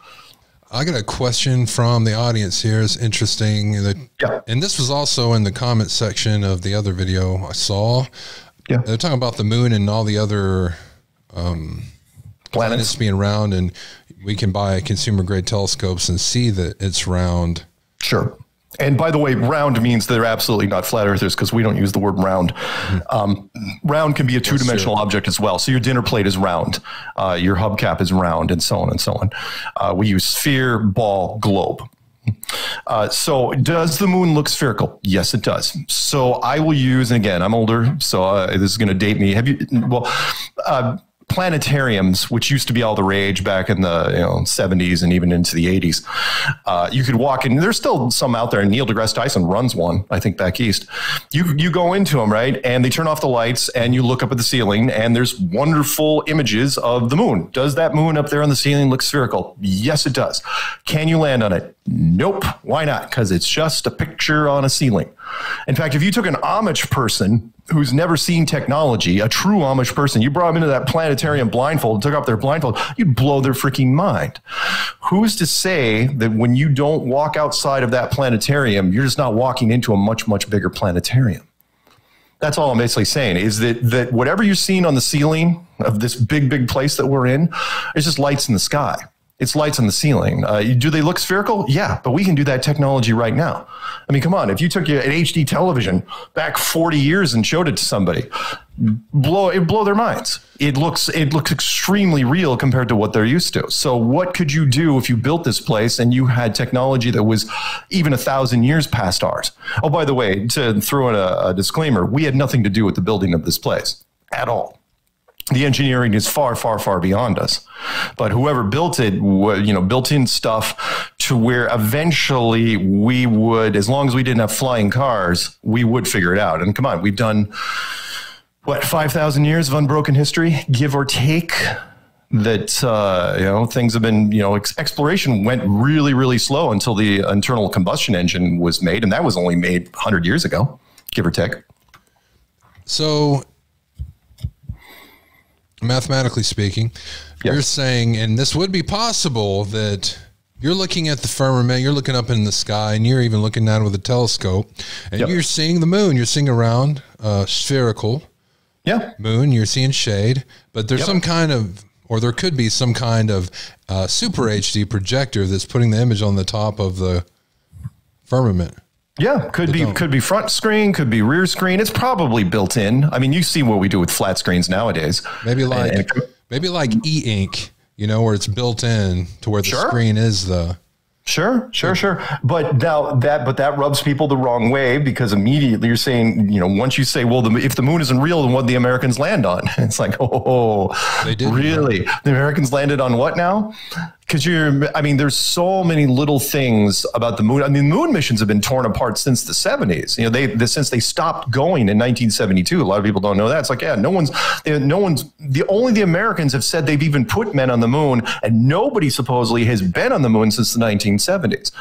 I got a question from the audience here. It's interesting. Yeah. And this was also in the comment section of the other video I saw. Yeah. They're talking about the moon and all the other planets being round, and we can buy consumer grade telescopes and see that it's round. Sure. And by the way, round means they're absolutely not flat earthers, because we don't use the word round. Round can be a two-dimensional object as well. So your dinner plate is round, your hubcap is round, and so on and so on. We use sphere, ball, globe. So does the moon look spherical? Yes, it does. So I will use, and again, I'm older, so this is going to date me. Have you, planetariums, which used to be all the rage back in the 70s and even into the 80s. You could walk in, there's still some out there, and Neil deGrasse Tyson runs one, I think, back east. You go into them, right, and they turn off the lights, and you look up at the ceiling, and there's wonderful images of the moon. Does that moon up there on the ceiling look spherical? Yes, it does. Can you land on it? Nope. Why not? Because it's just a picture on a ceiling. In fact, if you took an Amish person who's never seen technology, a true Amish person, you brought them into that planetarium blindfold, took off their blindfold, you'd blow their freaking mind. Who's to say that when you don't walk outside of that planetarium, you're just not walking into a much, much bigger planetarium? That's all I'm basically saying, is that whatever you're seeing on the ceiling of this big, big place that we're in, it's just lights in the sky. It's lights on the ceiling. Do they look spherical? Yeah, but we can do that technology right now. I mean, come on, if you took an HD television back 40 years and showed it to somebody, it'd blow their minds. It looks extremely real compared to what they're used to. So what could you do if you built this place and you had technology that was even 1,000 years past ours? Oh, by the way, to throw in a disclaimer, we had nothing to do with the building of this place at all. The engineering is far, far, far beyond us. But whoever built it, you know, built in stuff to where eventually we would, as long as we didn't have flying cars, we would figure it out. And come on, we've done, what, 5,000 years of unbroken history, give or take, that, you know, things have been, you know, exploration went really, really slow until the internal combustion engine was made. And that was only made 100 years ago, give or take. So, mathematically speaking, yep, you're saying, and this would be possible, that you're looking at the firmament, you're looking up in the sky, and you're even looking down with a telescope, and yep, you're seeing the moon, you're seeing a round, spherical yeah, moon, you're seeing shade, but there's some kind of, or there could be some kind of super HD projector that's putting the image on the top of the firmament. Yeah, could be front screen, could be rear screen. It's probably built in. I mean, you see what we do with flat screens nowadays. Maybe like maybe like e-ink, you know, where it's built in to where the screen is the. Sure. But now that rubs people the wrong way, because immediately you're saying, you know, once you say, well, if the moon isn't real, then what did the Americans land on? It's like, oh, they did, really? Yeah. The Americans landed on what now? Because I mean, there's so many little things about the moon. I mean, moon missions have been torn apart since the 70s. You know, since they stopped going in 1972. A lot of people don't know that. It's like, yeah, only the Americans have said they've even put men on the moon, and nobody supposedly has been on the moon since the 1970s.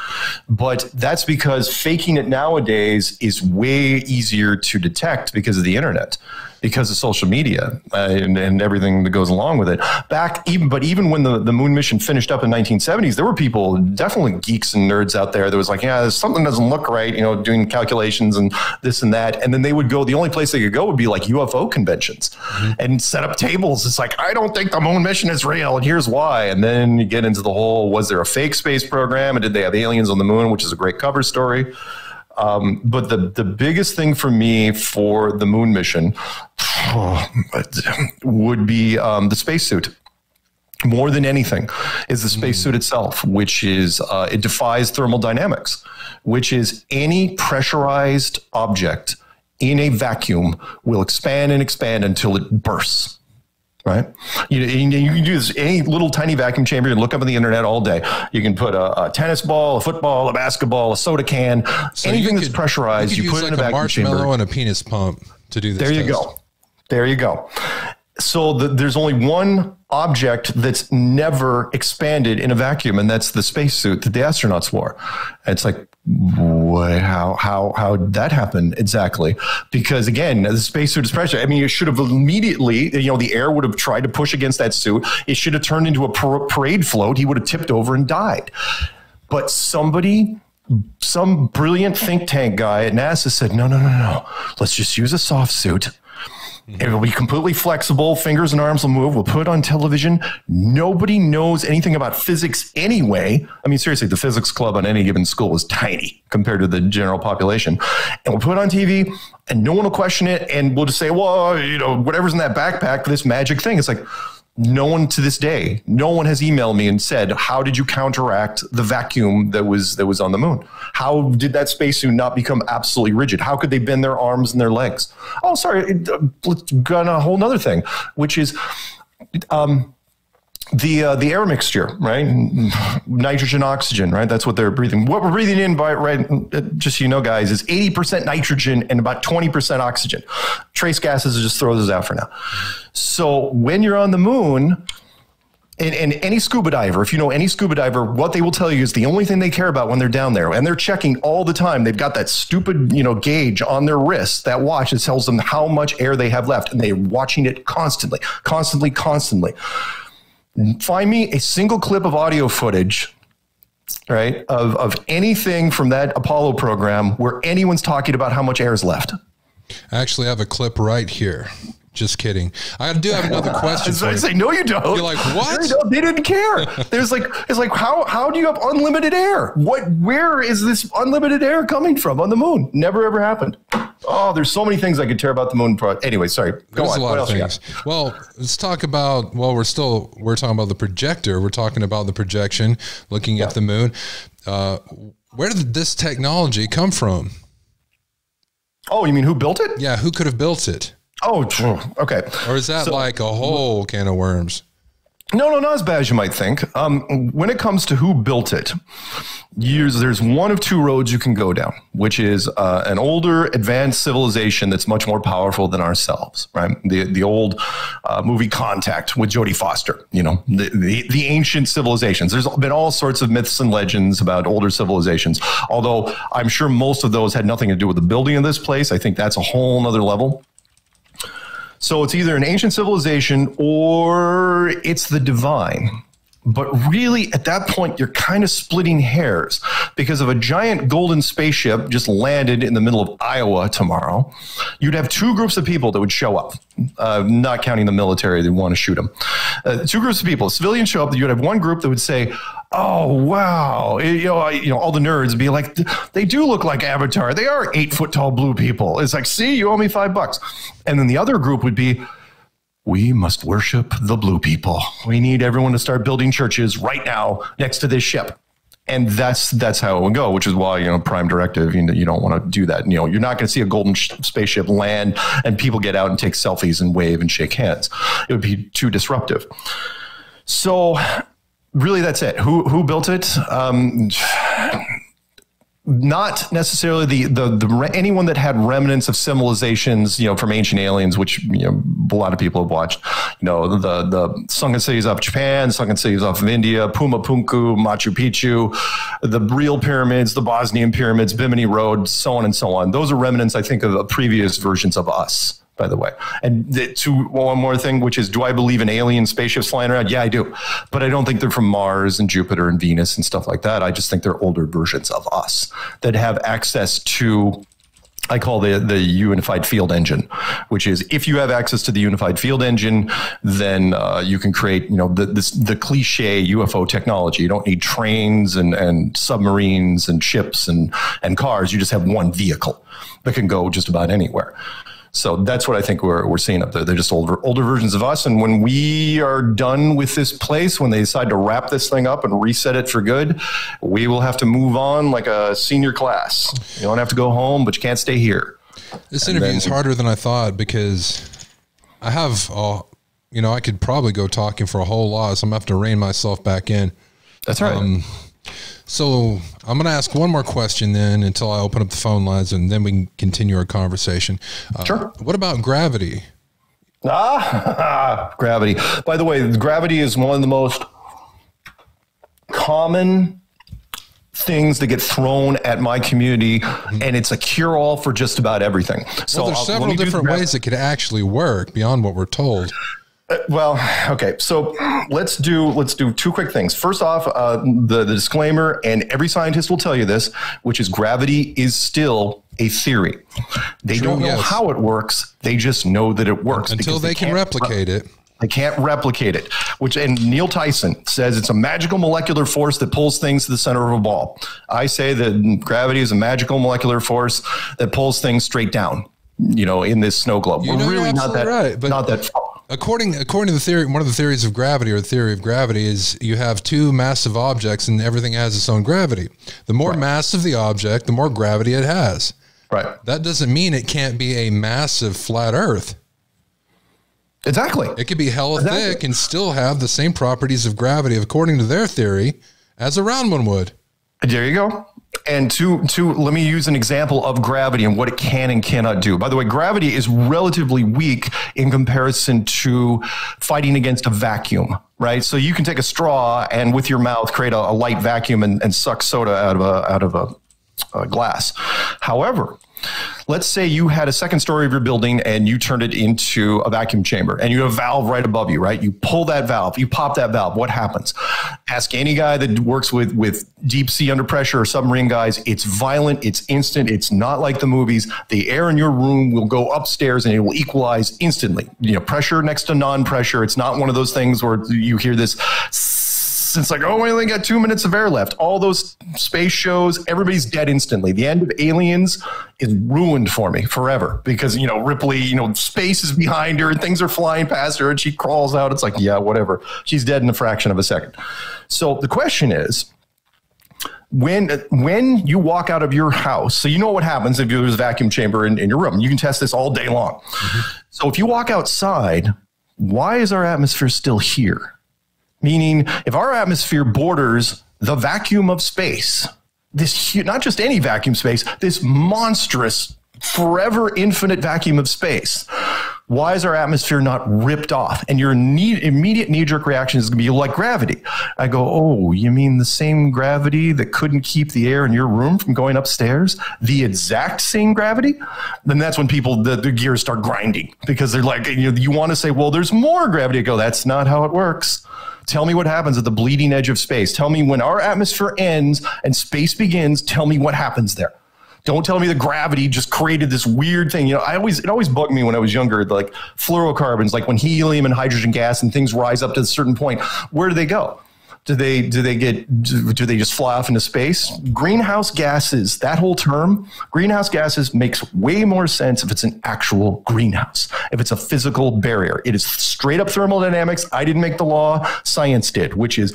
But that's because faking it nowadays is way easier to detect because of the internet, because of social media and everything that goes along with it. But even when the moon mission finished up in the 1970s, there were people, definitely geeks and nerds out there, that was like, yeah, something doesn't look right, you know, doing calculations and this and that. And then they would go, the only place they could go would be like UFO conventions and set up tables. It's like, I don't think the moon mission is real, and here's why. And then you get into the whole, was there a fake space program, and did they have aliens on the moon, which is a great cover story. But the biggest thing for me for the moon mission would be the spacesuit. More than anything is the spacesuit itself, which is it defies thermodynamics, which is any pressurized object in a vacuum will expand and expand until it bursts. Right? You can do this, any little tiny vacuum chamber, and look up on the internet all day. You can put a tennis ball, a football, a basketball, a soda can, so anything that's pressurized, you put like in a vacuum chamber. Marshmallow and a penis pump to do this. There you go. There you go. So there's only one object that's never expanded in a vacuum, and that's the spacesuit that the astronauts wore. It's like, how did that happen exactly? Because again, the spacesuit is pressure. I mean, it should have immediately, you know, the air would have tried to push against that suit. It should have turned into a parade float. He would have tipped over and died. But somebody, some brilliant think tank guy at NASA said, no. Let's just use a soft suit. It'll be completely flexible. Fingers and arms will move. We'll put it on television. Nobody knows anything about physics anyway. I mean, seriously, the physics club on any given school is tiny compared to the general population. And we'll put it on TV, and no one will question it. And we'll just say, well, you know, whatever's in that backpack, this magic thing. It's like, no one to this day, no one has emailed me and said, how did you counteract the vacuum that was on the moon? How did that spacesuit not become absolutely rigid? How could they bend their arms and their legs? Oh, sorry, let's go on a whole nother thing, which is the air mixture, right? Nitrogen, oxygen, right? That's what they're breathing. What we're breathing in, by right, just so you know, guys, is 80% nitrogen and about 20% oxygen. Trace gases, just throw those out for now. So when you're on the moon, and any scuba diver, if you know any scuba diver, what they will tell you is the only thing they care about when they're down there, and they're checking all the time. They've got that stupid, you know, gauge on their wrist, that watch that tells them how much air they have left, and they're watching it constantly, constantly, constantly. Find me a single clip of audio footage, right, of anything from that Apollo program where anyone's talking about how much air is left. I actually have a clip right here. Just kidding. I do have another question. I say, no, you don't. You're like, what? They didn't care. There's like, it's like, how do you have unlimited air? Where is this unlimited air coming from on the moon? Never ever happened. Oh, there's so many things I could tear about the moon. Anyway, sorry. Go on. What else you got? Well, let's talk about, well, we're talking about the projector. We're talking about the projection, looking at the moon. Where did this technology come from? Oh, you mean who built it? Yeah. Who could have built it? Oh, true. Okay. Or is that like a whole can of worms? No, not as bad as you might think. When it comes to who built it, there's one of two roads you can go down, which is an older, advanced civilization that's much more powerful than ourselves, right? The old movie Contact with Jodie Foster, you know, the ancient civilizations. There's been all sorts of myths and legends about older civilizations, although I'm sure most of those had nothing to do with the building of this place. I think that's a whole nother level. So it's either an ancient civilization or it's the divine. But really, at that point, you're kind of splitting hairs because if a giant golden spaceship just landed in the middle of Iowa tomorrow, you'd have two groups of people that would show up, not counting the military that want to shoot them. Two groups of people, civilians show up, you'd have one group that would say, oh, wow, you know, all the nerds be like, they do look like Avatar. They are 8-foot-tall blue people. It's like, see, you owe me $5. And then the other group would be, we must worship the blue people. We need everyone to start building churches right now next to this ship. And that's how it would go, which is why, you know, prime directive, you know, you don't want to do that. You know, you're not going to see a golden spaceship land and people get out and take selfies and wave and shake hands. It would be too disruptive. So really, that's it. Who built it? Not necessarily anyone that had remnants of civilizations, you know, from Ancient Aliens, which, you know, a lot of people have watched. You know, the sunken cities off Japan, sunken cities off of India, Puma Punku, Machu Picchu, the real pyramids, the Bosnian pyramids, Bimini Road, so on and so on. Those are remnants, I think, of previous versions of us, by the way. And one more thing, which is, do I believe in alien spaceships flying around? Yeah, I do. But I don't think they're from Mars and Jupiter and Venus and stuff like that. I just think they're older versions of us that have access to, I call the unified field engine, which is if you have access to the unified field engine, then you can create, you know, the cliche UFO technology. You don't need trains and submarines and ships and cars. You just have one vehicle that can go just about anywhere. So that's what I think we're seeing up there. They're just older versions of us. And when we are done with this place, when they decide to wrap this thing up and reset it for good, we will have to move on like a senior class. You don't have to go home, but you can't stay here. This interview is harder than I thought because I have, you know, I could probably go talking for a whole lot. So I'm going to have to rein myself back in. That's right. So I'm going to ask one more question then until I open up the phone lines and then we can continue our conversation. Sure. What about gravity? Gravity. By the way, gravity is one of the most common things that get thrown at my community, and it's a cure-all for just about everything. So well, there's several different ways it could actually work beyond what we're told. Well, okay, so let's do two quick things. First off, the disclaimer, and every scientist will tell you this, which is gravity is still a theory. They don't know how it works. They just know that it works. Until they can replicate it. They can't replicate it, which, and Neil Tyson says it's a magical molecular force that pulls things to the center of a ball. I say that gravity is a magical molecular force that pulls things straight down, you know, in this snow globe. We're really not that, not that far. According to the theory, one of the theories of gravity, or the theory of gravity, is you have two massive objects and everything has its own gravity. The more massive the object, the more gravity it has. Right. That doesn't mean it can't be a massive flat Earth. Exactly. It could be hella thick and still have the same properties of gravity, according to their theory, as a round one would. There you go. And let me use an example of gravity and what it can and cannot do. By the way, gravity is relatively weak in comparison to fighting against a vacuum, right? So you can take a straw and with your mouth create a light vacuum and suck soda out of a glass. However, let's say you had a second story of your building and you turned it into a vacuum chamber and you have a valve right above you, right? You pull that valve, you pop that valve. What happens? Ask any guy that works with deep sea under pressure or submarine guys. It's violent. It's instant. It's not like the movies. The air in your room will go upstairs and it will equalize instantly. You know, pressure next to non-pressure. It's not one of those things where you hear this. It's like, oh, we only got 2 minutes of air left. All those space shows, everybody's dead instantly. The end of Aliens is ruined for me forever because, you know, Ripley, you know, space is behind her and things are flying past her and she crawls out. It's like, yeah, whatever. She's dead in a fraction of a second. So the question is, when you walk out of your house, so you know what happens if there's a vacuum chamber in your room. You can test this all day long. So if you walk outside, why is our atmosphere still here? Meaning, if our atmosphere borders the vacuum of space, this huge, not just any vacuum space, this monstrous, forever infinite vacuum of space, why is our atmosphere not ripped off? And your immediate knee-jerk reaction is going to be like gravity. I go, oh, you mean the same gravity that couldn't keep the air in your room from going upstairs? The exact same gravity? Then that's when people, the gears start grinding because they're like, you want to say, well, there's more gravity. I go, that's not how it works. Tell me what happens at the bleeding edge of space. Tell me when our atmosphere ends and space begins. Tell me what happens there. Don't tell me that gravity just created this weird thing. You know, it always bugged me when I was younger, like fluorocarbons, like when helium and hydrogen gas and things rise up to a certain point, where do they go? Do they just fly off into space? Greenhouse gases, that whole term, greenhouse gases makes way more sense if it's an actual greenhouse, if it's a physical barrier. It is straight up thermodynamics. I didn't make the law, science did, which is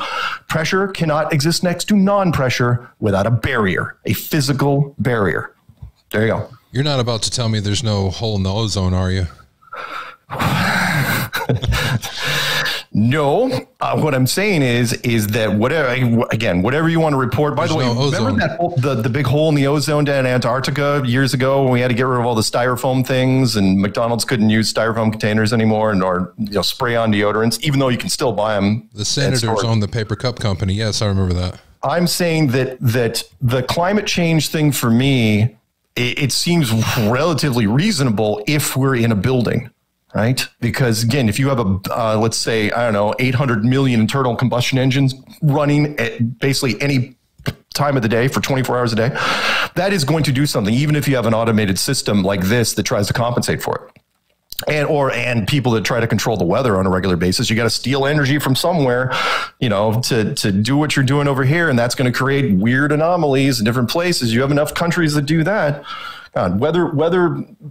pressure cannot exist next to non-pressure without a barrier, a physical barrier. There you go. You're not about to tell me there's no hole in the ozone, are you? No, what I'm saying is that whatever you want to report. By the way, remember that the big hole in the ozone down in Antarctica years ago when we had to get rid of all the styrofoam things and McDonald's couldn't use styrofoam containers anymore, and or you know, spray on deodorants, even though you can still buy them. The senators owned the paper cup company. Yes, I remember that. I'm saying that the climate change thing for me, it seems relatively reasonable if we're in a building. Right? Because again, if you have a, let's say, I don't know, 800 million internal combustion engines running at basically any time of the day for 24 hours a day, that is going to do something, even if you have an automated system like this that tries to compensate for it. And people that try to control the weather on a regular basis, you got to steal energy from somewhere, you know, to do what you're doing over here. And that's going to create weird anomalies in different places. You have enough countries that do that. God,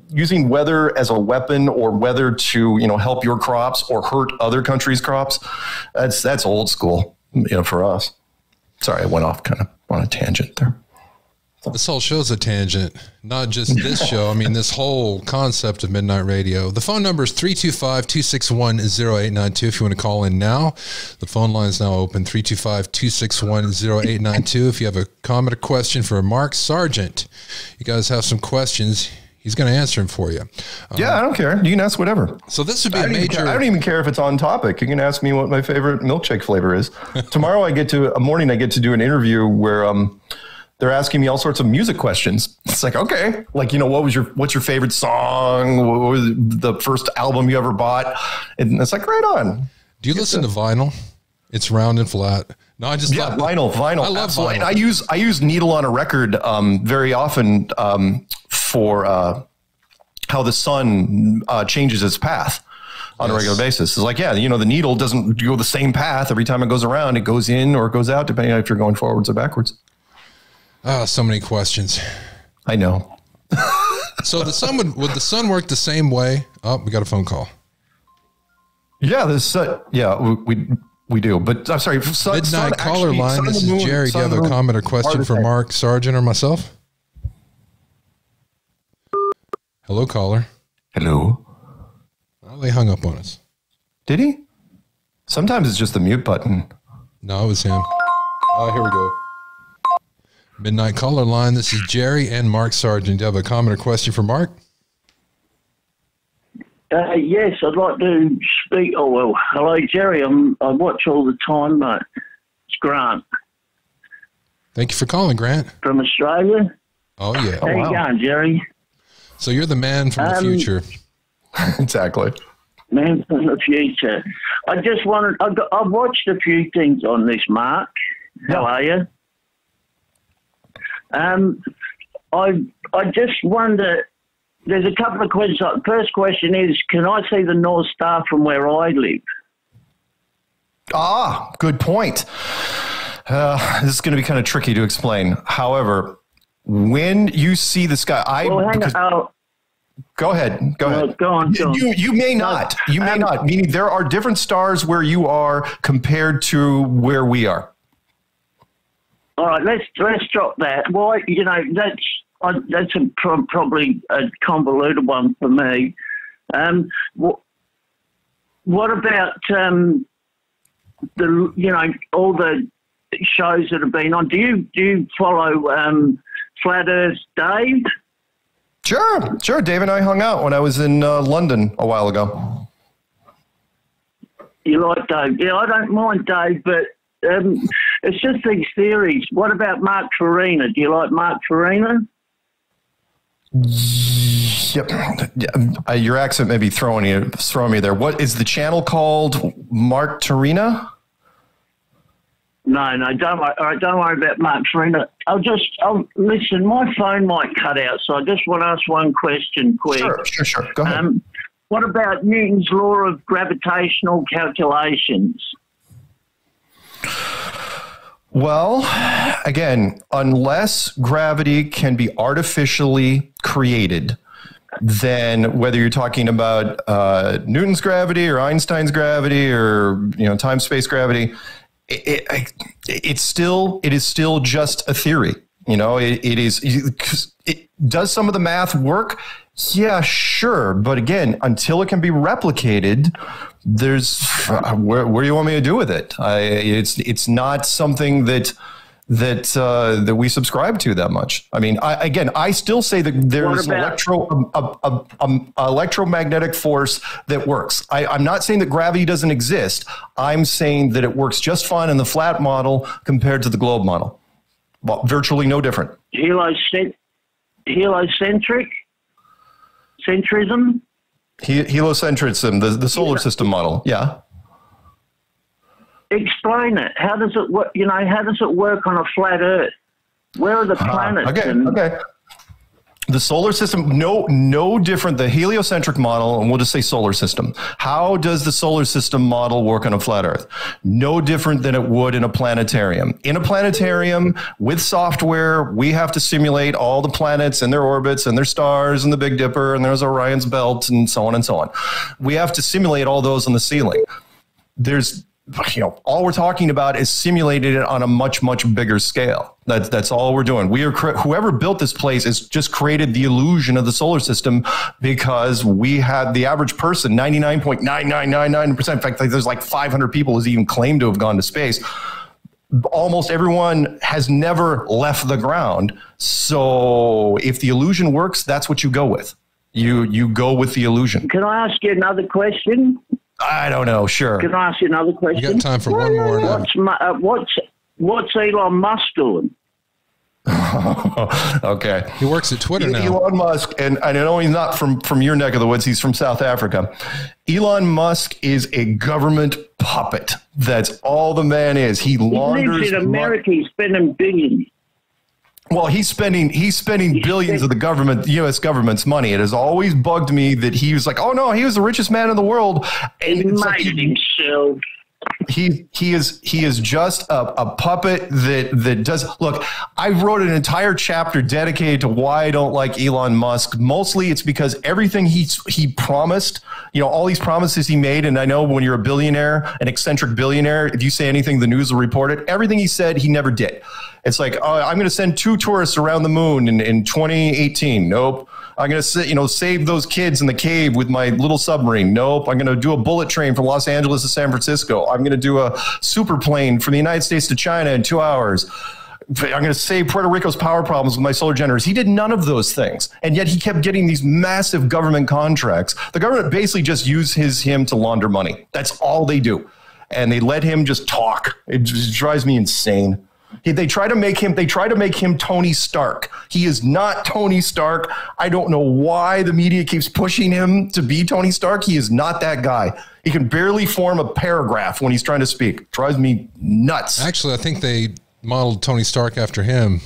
using weather as a weapon or weather to, you know, help your crops or hurt other countries' crops, that's old school, you know, for us. Sorry, I went off kind of on a tangent there. This whole show's a tangent, not just this show. I mean, this whole concept of Midnight Radio. The phone number is 325-261-0892 if you want to call in now. The phone line is now open, 325-261-0892. If you have a comment or question for Mark Sargent, you guys have some questions, he's going to answer them for you. Yeah, I don't care. You can ask whatever. So this would be a major... I don't even care if it's on topic. You can ask me what my favorite milkshake flavor is. Tomorrow I get to do an interview where... they're asking me all sorts of music questions. It's like, okay, like, you know, what's your favorite song? What was the first album you ever bought? And it's like, right on. Do you listen to vinyl? It's round and flat. No, I just love vinyl. I love vinyl. And I use needle on a record very often for how the sun changes its path on a regular basis. It's like, yeah, you know, the needle doesn't go the same path every time it goes around. It goes in or it goes out, depending on if you're going forwards or backwards. Ah, so many questions. I know. So would the sun work the same way? Oh, we got a phone call. Yeah, we do. But I'm sorry, midnight caller line. This is Jerry. Do you have a comment or question for Mark Sargent or myself? Hello, caller. Hello. Oh, they hung up on us. Did he? Sometimes it's just the mute button. No, it was him. Oh, here we go. Midnight caller line. This is Jerry and Mark Sargent. Do you have a comment or question for Mark? Yes, I'd like to speak. Oh, well, hello, Jerry. I watch all the time, but it's Grant. Thank you for calling, Grant. From Australia? Oh, yeah. How you going, Jerry? So you're the man from the future. Exactly. Man from the future. I just wanted, I've watched a few things on this, Mark. How are you? I just wonder, there's a couple of questions. First question is, can I see the North Star from where I live? Ah, good point. This is going to be kind of tricky to explain. However, when you see the sky, Go ahead. You may not. You may not. Meaning there are different stars where you are compared to where we are. All right, let's drop that. Why, you know, that's a probably a convoluted one for me. What about the, you know, all the shows that have been on? Do you follow Flat Earth, Dave? Sure. Dave and I hung out when I was in London a while ago. You like Dave? Yeah, I don't mind Dave, but. It's just these theories. What about Mark Farina? Do you like Mark Farina? Yep. Your accent may be throwing me there. What is the channel called? Mark Farina? No, don't worry about Mark Serena. I'll listen, my phone might cut out, so I just want to ask one question quick. Sure. Go ahead. What about Newton's law of gravitational calculations? Well, again, unless gravity can be artificially created, then whether you're talking about Newton's gravity or Einstein's gravity or time-space gravity, it is still just a theory. Does some of the math work? Yeah, sure, but again, until it can be replicated, there's where do you want me to do with it? It's not something that we subscribe to that much. I mean, I still say that there's electromagnetic force that works. I'm not saying that gravity doesn't exist. I'm saying that it works just fine in the flat model compared to the globe model. Well, virtually no different. Heliocentrism? Heliocentrism, the solar system model, yeah. Explain it. How does it work? How does it work on a flat Earth? Where are the planets? Okay. The solar system, no different. The heliocentric model, and we'll just say solar system. How does the solar system model work on a flat Earth? No different than it would in a planetarium. In a planetarium, with software, we have to simulate all the planets and their orbits and their stars and the Big Dipper and there's Orion's belt and so on and so on. We have to simulate all those on the ceiling. There's all we're talking about is simulated it on a much, much bigger scale. That's all we're doing. Whoever built this place has just created the illusion of the solar system, because we had the average person, 99.9999%. In fact, there's like 500 people who's even claimed to have gone to space. Almost everyone has never left the ground. So if the illusion works, that's what you go with. You go with the illusion. Can I ask you another question? I don't know. Sure. Can I ask you another question? You got time for one more. What's Elon Musk doing? Okay. He works at Twitter now. Elon Musk, and I know he's not from your neck of the woods. He's from South Africa. Elon Musk is a government puppet. That's all the man is. He launders. He lives in America. He's spending billions. Well, he's spending billions of the U.S. government's money. It has always bugged me that he was like, oh no, he was the richest man in the world. And he made himself. He is just a puppet that does. Look, I wrote an entire chapter dedicated to why I don't like Elon Musk. Mostly it's because everything he promised, all these promises he made. And I know when you're a billionaire, an eccentric billionaire, if you say anything, the news will report it. Everything he said, he never did. It's like, I'm going to send 2 tourists around the moon in 2018. Nope. I'm going to save those kids in the cave with my little submarine. Nope. I'm going to do a bullet train from Los Angeles to San Francisco. I'm going to do a super plane from the United States to China in 2 hours. I'm going to save Puerto Rico's power problems with my solar generators. He did none of those things. And yet he kept getting these massive government contracts. The government basically just used him to launder money. That's all they do. And they let him just talk. It just drives me insane. They try to make him Tony Stark. He is not Tony Stark. I don't know why the media keeps pushing him to be Tony Stark. He is not that guy. He can barely form a paragraph when he's trying to speak. It drives me nuts. Actually, I think they modeled Tony Stark after him.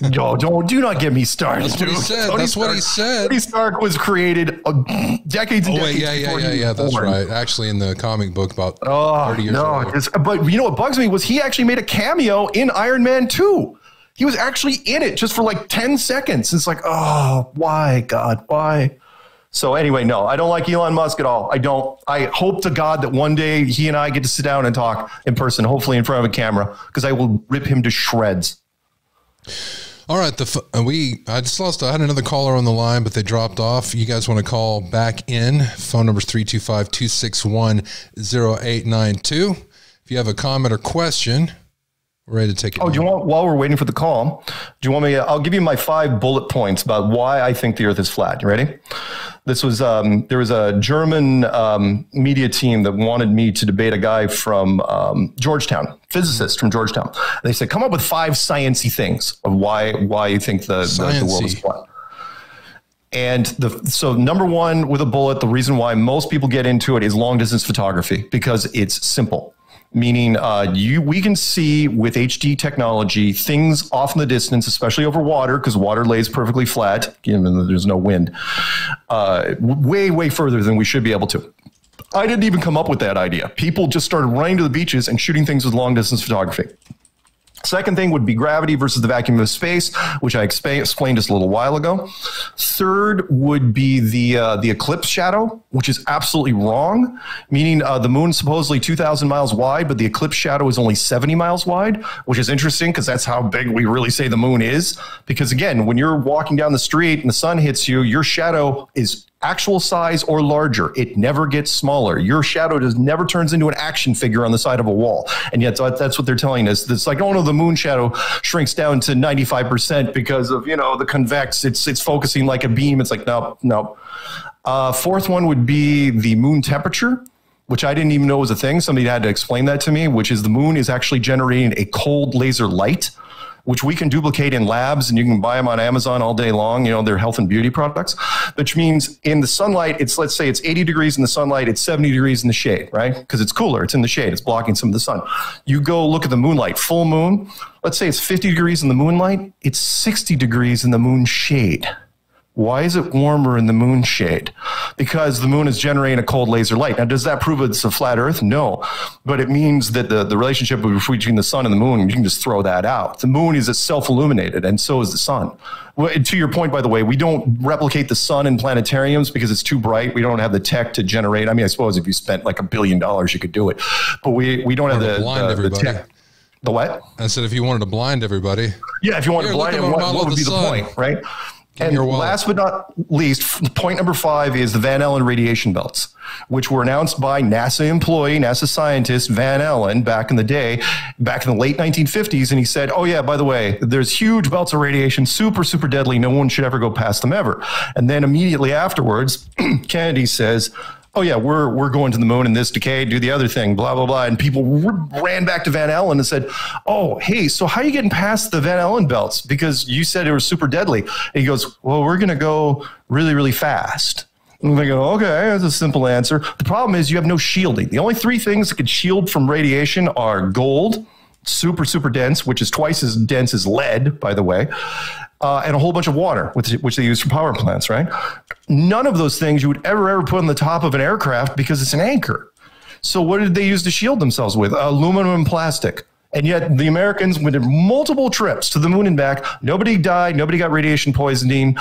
No, do not get me started. That's what he said. Tony Stark was created decades and decades. Yeah. That's right. Actually, in the comic book, about 30 years ago. But what bugs me was he actually made a cameo in Iron Man 2. He was actually in it just for like 10 seconds. It's like, oh, why, God, why? So anyway, no, I don't like Elon Musk at all. I don't. I hope to God that one day he and I get to sit down and talk in person, hopefully in front of a camera, because I will rip him to shreds. All right, I just lost. I had another caller on the line, but they dropped off. You guys want to call back in? Phone number is 325-261-0892. If you have a comment or question, we're ready to take it. Do you want? While we're waiting for the call, do you want me? I'll give you my 5 bullet points about why I think the Earth is flat. You ready? This was there was a German media team that wanted me to debate a guy from Georgetown, physicist from Georgetown. They said, come up with 5 sciencey things of why you think the world is flat. And so number one with a bullet, the reason why most people get into it is long distance photography, because it's simple. meaning we can see with HD technology things off in the distance, especially over water, because water lays perfectly flat, given that there's no wind, way, way further than we should be able to. I didn't even come up with that idea. People just started running to the beaches and shooting things with long-distance photography. Second thing would be gravity versus the vacuum of space, which I explained just a little while ago. Third would be the eclipse shadow, which is absolutely wrong, meaning the moon supposedly 2,000 miles wide, but the eclipse shadow is only 70 miles wide, which is interesting because that's how big we really say the moon is. Because again, when you're walking down the street and the sun hits you, your shadow is actual size or larger. It never gets smaller. Your shadow just never turns into an action figure on the side of a wall. And yet that's what they're telling us. It's like, oh no, the moon shadow shrinks down to 95% because of, you know, the convex, it's focusing like a beam. It's like, nope, nope. Fourth one would be the moon temperature, which I didn't even know was a thing. Somebody had to explain that to me, which is the moon is actually generating a cold laser light, which we can duplicate in labs, and you can buy them on Amazon all day long. You know, they're health and beauty products, which means in the sunlight, it's, let's say it's 80 degrees in the sunlight, it's 70 degrees in the shade, right? Because it's cooler, it's in the shade, it's blocking some of the sun. You go look at the moonlight, full moon, let's say it's 50 degrees in the moonlight, it's 60 degrees in the moon shade. Why is it warmer in the moon shade? Because the moon is generating a cold laser light. Now, does that prove it's a flat Earth? No, but it means that the relationship between the sun and the moon, you can just throw that out. The moon is self-illuminated, and so is the sun. Well, to your point, by the way, we don't replicate the sun in planetariums because it's too bright. We don't have the tech to generate. I mean, I suppose if you spent like $1 billion, you could do it, but we don't have the tech. The what? I said if you wanted to blind everybody. Yeah, if you wanted to blind everyone, what would be the point, right? And last but not least, point number 5 is the Van Allen radiation belts, which were announced by NASA employee, NASA scientist Van Allen back in the day, back in the late 1950s. And he said, oh yeah, by the way, there's huge belts of radiation, super, super deadly. No one should ever go past them ever. And then immediately afterwards, Kennedy says, oh yeah, we're going to the moon in this decade, do the other thing, blah, blah, blah. And people ran back to Van Allen and said, oh, hey, so how are you getting past the Van Allen belts? Because you said it was super deadly. And he goes, well, we're going to go really, really fast. And they go, okay, that's a simple answer. The problem is you have no shielding. The only 3 things that can shield from radiation are gold, super, super dense, which is twice as dense as lead, by the way, and a whole bunch of water, which they use for power plants, right? None of those things you would ever put on the top of an aircraft because it's an anchor. So what did they use to shield themselves with? Aluminum and plastic. And yet the Americans went multiple trips to the moon and back. Nobody died. Nobody got radiation poisoning.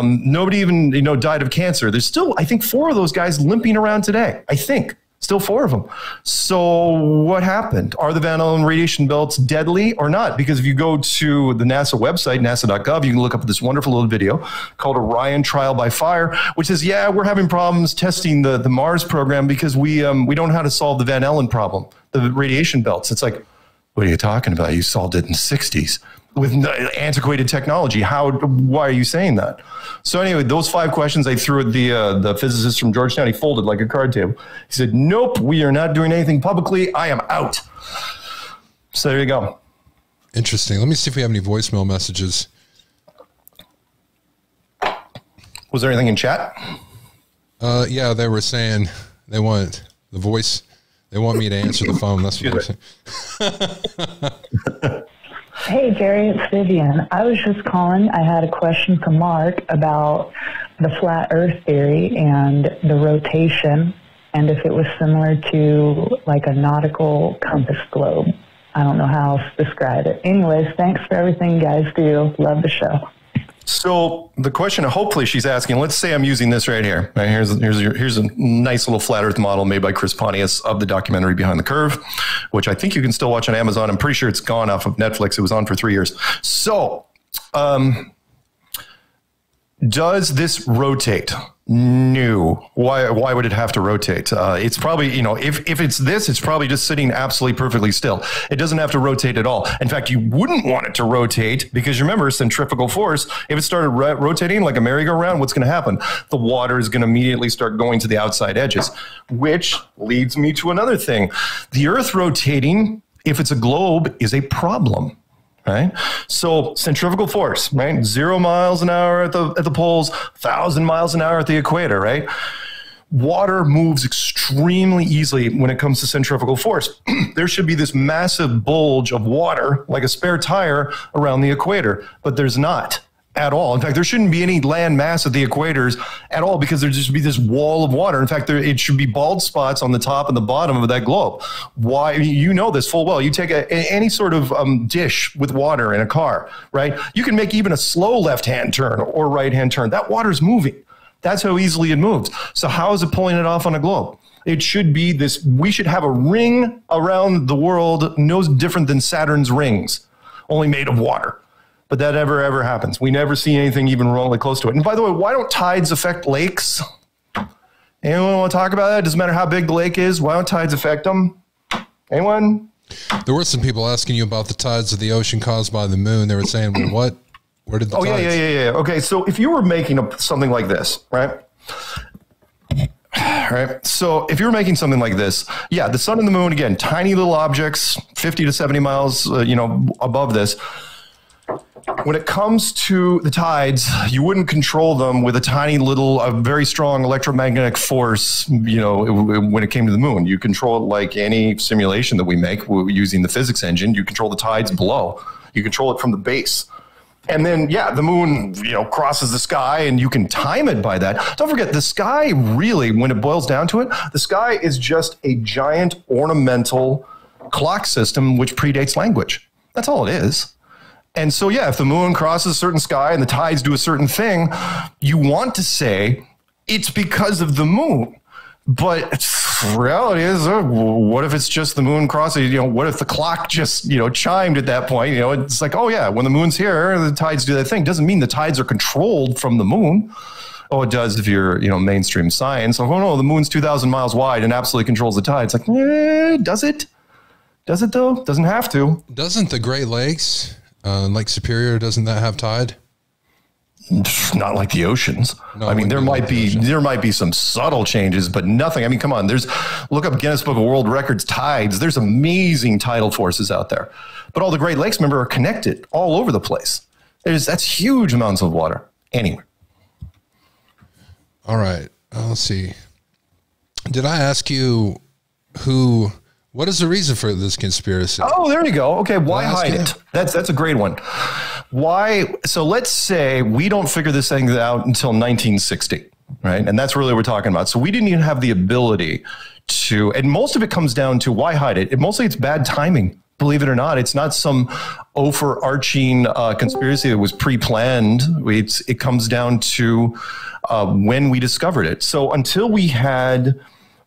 Nobody even, you know, died of cancer. There's still, I think, 4 of those guys limping around today, I think. Still 4 of them. So what happened? Are the Van Allen radiation belts deadly or not? Because if you go to the NASA website, nasa.gov, you can look up this wonderful little video called Orion Trial by Fire, which says, yeah, we're having problems testing the Mars program because we don't know how to solve the Van Allen problem, the radiation belts. It's like, what are you talking about? You solved it in the 60s. With antiquated technology, why are you saying that? So anyway, those 5 questions I threw at the physicist from Georgetown. He folded like a card table. He said, nope, we are not doing anything publicly. I am out. So there you go. Interesting. Let me see if we have any voicemail messages. Was there anything in chat? Yeah, they were saying they want the voice. They want me to answer the phone. That's what they're saying. Hey, Jerry, it's Vivian. I was just calling. I had a question for Mark about the flat Earth theory and the rotation and if it was similar to like a nautical compass globe. I don't know how else to describe it. Anyways, thanks for everything you guys do. Love the show. So the question, hopefully she's asking, let's say I'm using this right here. Right, here's a nice little flat Earth model made by Chris Pontius of the documentary Behind the Curve, which I think you can still watch on Amazon. I'm pretty sure it's gone off of Netflix. It was on for 3 years. So does this rotate? No. Why would it have to rotate? It's probably, you know, if it's this, it's probably just sitting absolutely perfectly still. It doesn't have to rotate at all. In fact, you wouldn't want it to rotate because remember, centrifugal force, if it started rotating like a merry-go-round, what's going to happen? The water is going to immediately start going to the outside edges, which leads me to another thing. The Earth rotating, if it's a globe, is a problem. Right. So centrifugal force, right? 0 miles an hour at the poles, 1,000 miles an hour at the equator, right? water moves extremely easily when it comes to centrifugal force. There should be this massive bulge of water, like a spare tire, around the equator, but there's not at all. In fact, there shouldn't be any land mass at the equators at all, because there'd just be this wall of water. In fact, it should be bald spots on the top and the bottom of that globe. Why? You know this full well. You take any sort of dish with water in a car, right? You can make even a slow left-hand turn or right-hand turn. That water's moving. That's how easily it moves. So how is it pulling it off on a globe? It should be this, we should have a ring around the world no different than Saturn's rings, only made of water. But that ever happens. We never see anything even remotely close to it. And by the way, why don't tides affect lakes? Anyone want to talk about that? It doesn't matter how big the lake is. Why don't tides affect them? Anyone? There were some people asking you about the tides of the ocean caused by the moon. They were saying, well, what? Where did the tides? Yeah. Okay, so if you were making something like this, right? So if you were making something like this, yeah, the sun and the moon, again, tiny little objects, 50 to 70 miles, above this. When it comes to the tides, you wouldn't control them with a very strong electromagnetic force, when it came to the moon. You control it like any simulation that we make using the physics engine. You control the tides below. You control it from the base. And then, yeah, the moon, crosses the sky, and you can time it by that. Don't forget, the sky really, when it boils down to it, the sky is just a giant ornamental clock system which predates language. That's all it is. And so, yeah, if the moon crosses a certain sky and the tides do a certain thing, you want to say it's because of the moon. But reality is, what if it's just the moon crossing? What if the clock just, chimed at that point? It's like, oh, yeah, when the moon's here, the tides do that thing. Doesn't mean the tides are controlled from the moon. Oh, it does if you're, mainstream science. Like, oh, no, the moon's 2,000 miles wide and absolutely controls the tides. Like, eh, does it? Does it, though? Doesn't have to. Doesn't the Great Lakes, Lake Superior, doesn't that have tide? Not like the oceans. No, I mean, there might be some subtle changes, but nothing. I mean, come on, look up Guinness Book of World Records tides. There's amazing tidal forces out there, but all the Great Lakes, remember, are connected all over the place. That's huge amounts of water anywhere. All right. Let's see. Did I ask you what is the reason for this conspiracy? Oh, there you go. Okay, why hide it? That's a great one. Why? So let's say we don't figure this thing out until 1960, right? And that's really what we're talking about. So we didn't even have the ability to, and most of it comes down to why hide it? Mostly it's bad timing. Believe it or not, it's not some overarching conspiracy that was pre-planned. It comes down to when we discovered it. So until we had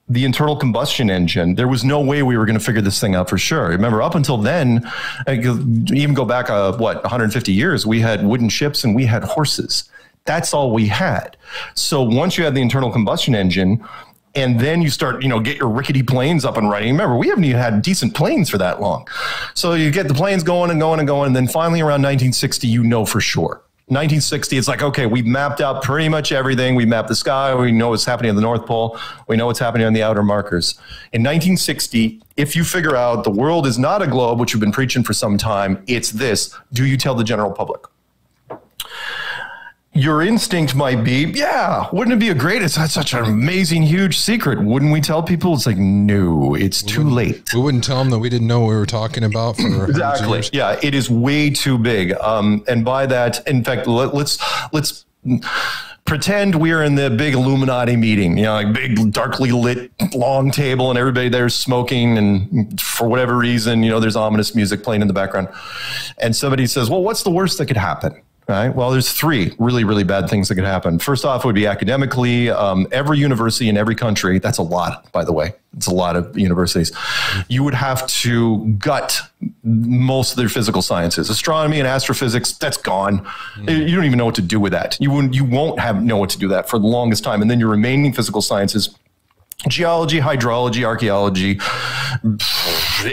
the internal combustion engine, there was no way we were going to figure this thing out for sure. Remember, up until then, even go back, 150 years, we had wooden ships and we had horses. That's all we had. So once you had the internal combustion engine, and then you start, get your rickety planes up and running. Remember, we haven't even had decent planes for that long. So you get the planes going and going and going, and then finally around 1960, for sure. 1960, it's like, okay, we've mapped out pretty much everything. We mapped the sky. We know what's happening at the North Pole. We know what's happening on the outer markers. In 1960, if you figure out the world is not a globe, which you've been preaching for some time, it's this. Do you tell the general public? Your instinct might be, yeah, wouldn't it be great? It's such an amazing, huge secret. Wouldn't we tell people? It's like, no, it's too late. We wouldn't tell them that we didn't know what we were talking about. For exactly. Yeah, it is way too big. And by that, in fact, let's pretend we're in the big Illuminati meeting, like big darkly lit long table and everybody there's smoking. And for whatever reason, there's ominous music playing in the background. And somebody says, well, what's the worst that could happen? Right. Well, there's three really, really bad things that could happen. First off, it would be academically, every university in every country. That's a lot, by the way. It's a lot of universities. You would have to gut most of their physical sciences, astronomy and astrophysics. That's gone. Mm. You don't even know what to do with that. You won't know what to do that for the longest time. And then your remaining physical sciences, geology, hydrology, archaeology,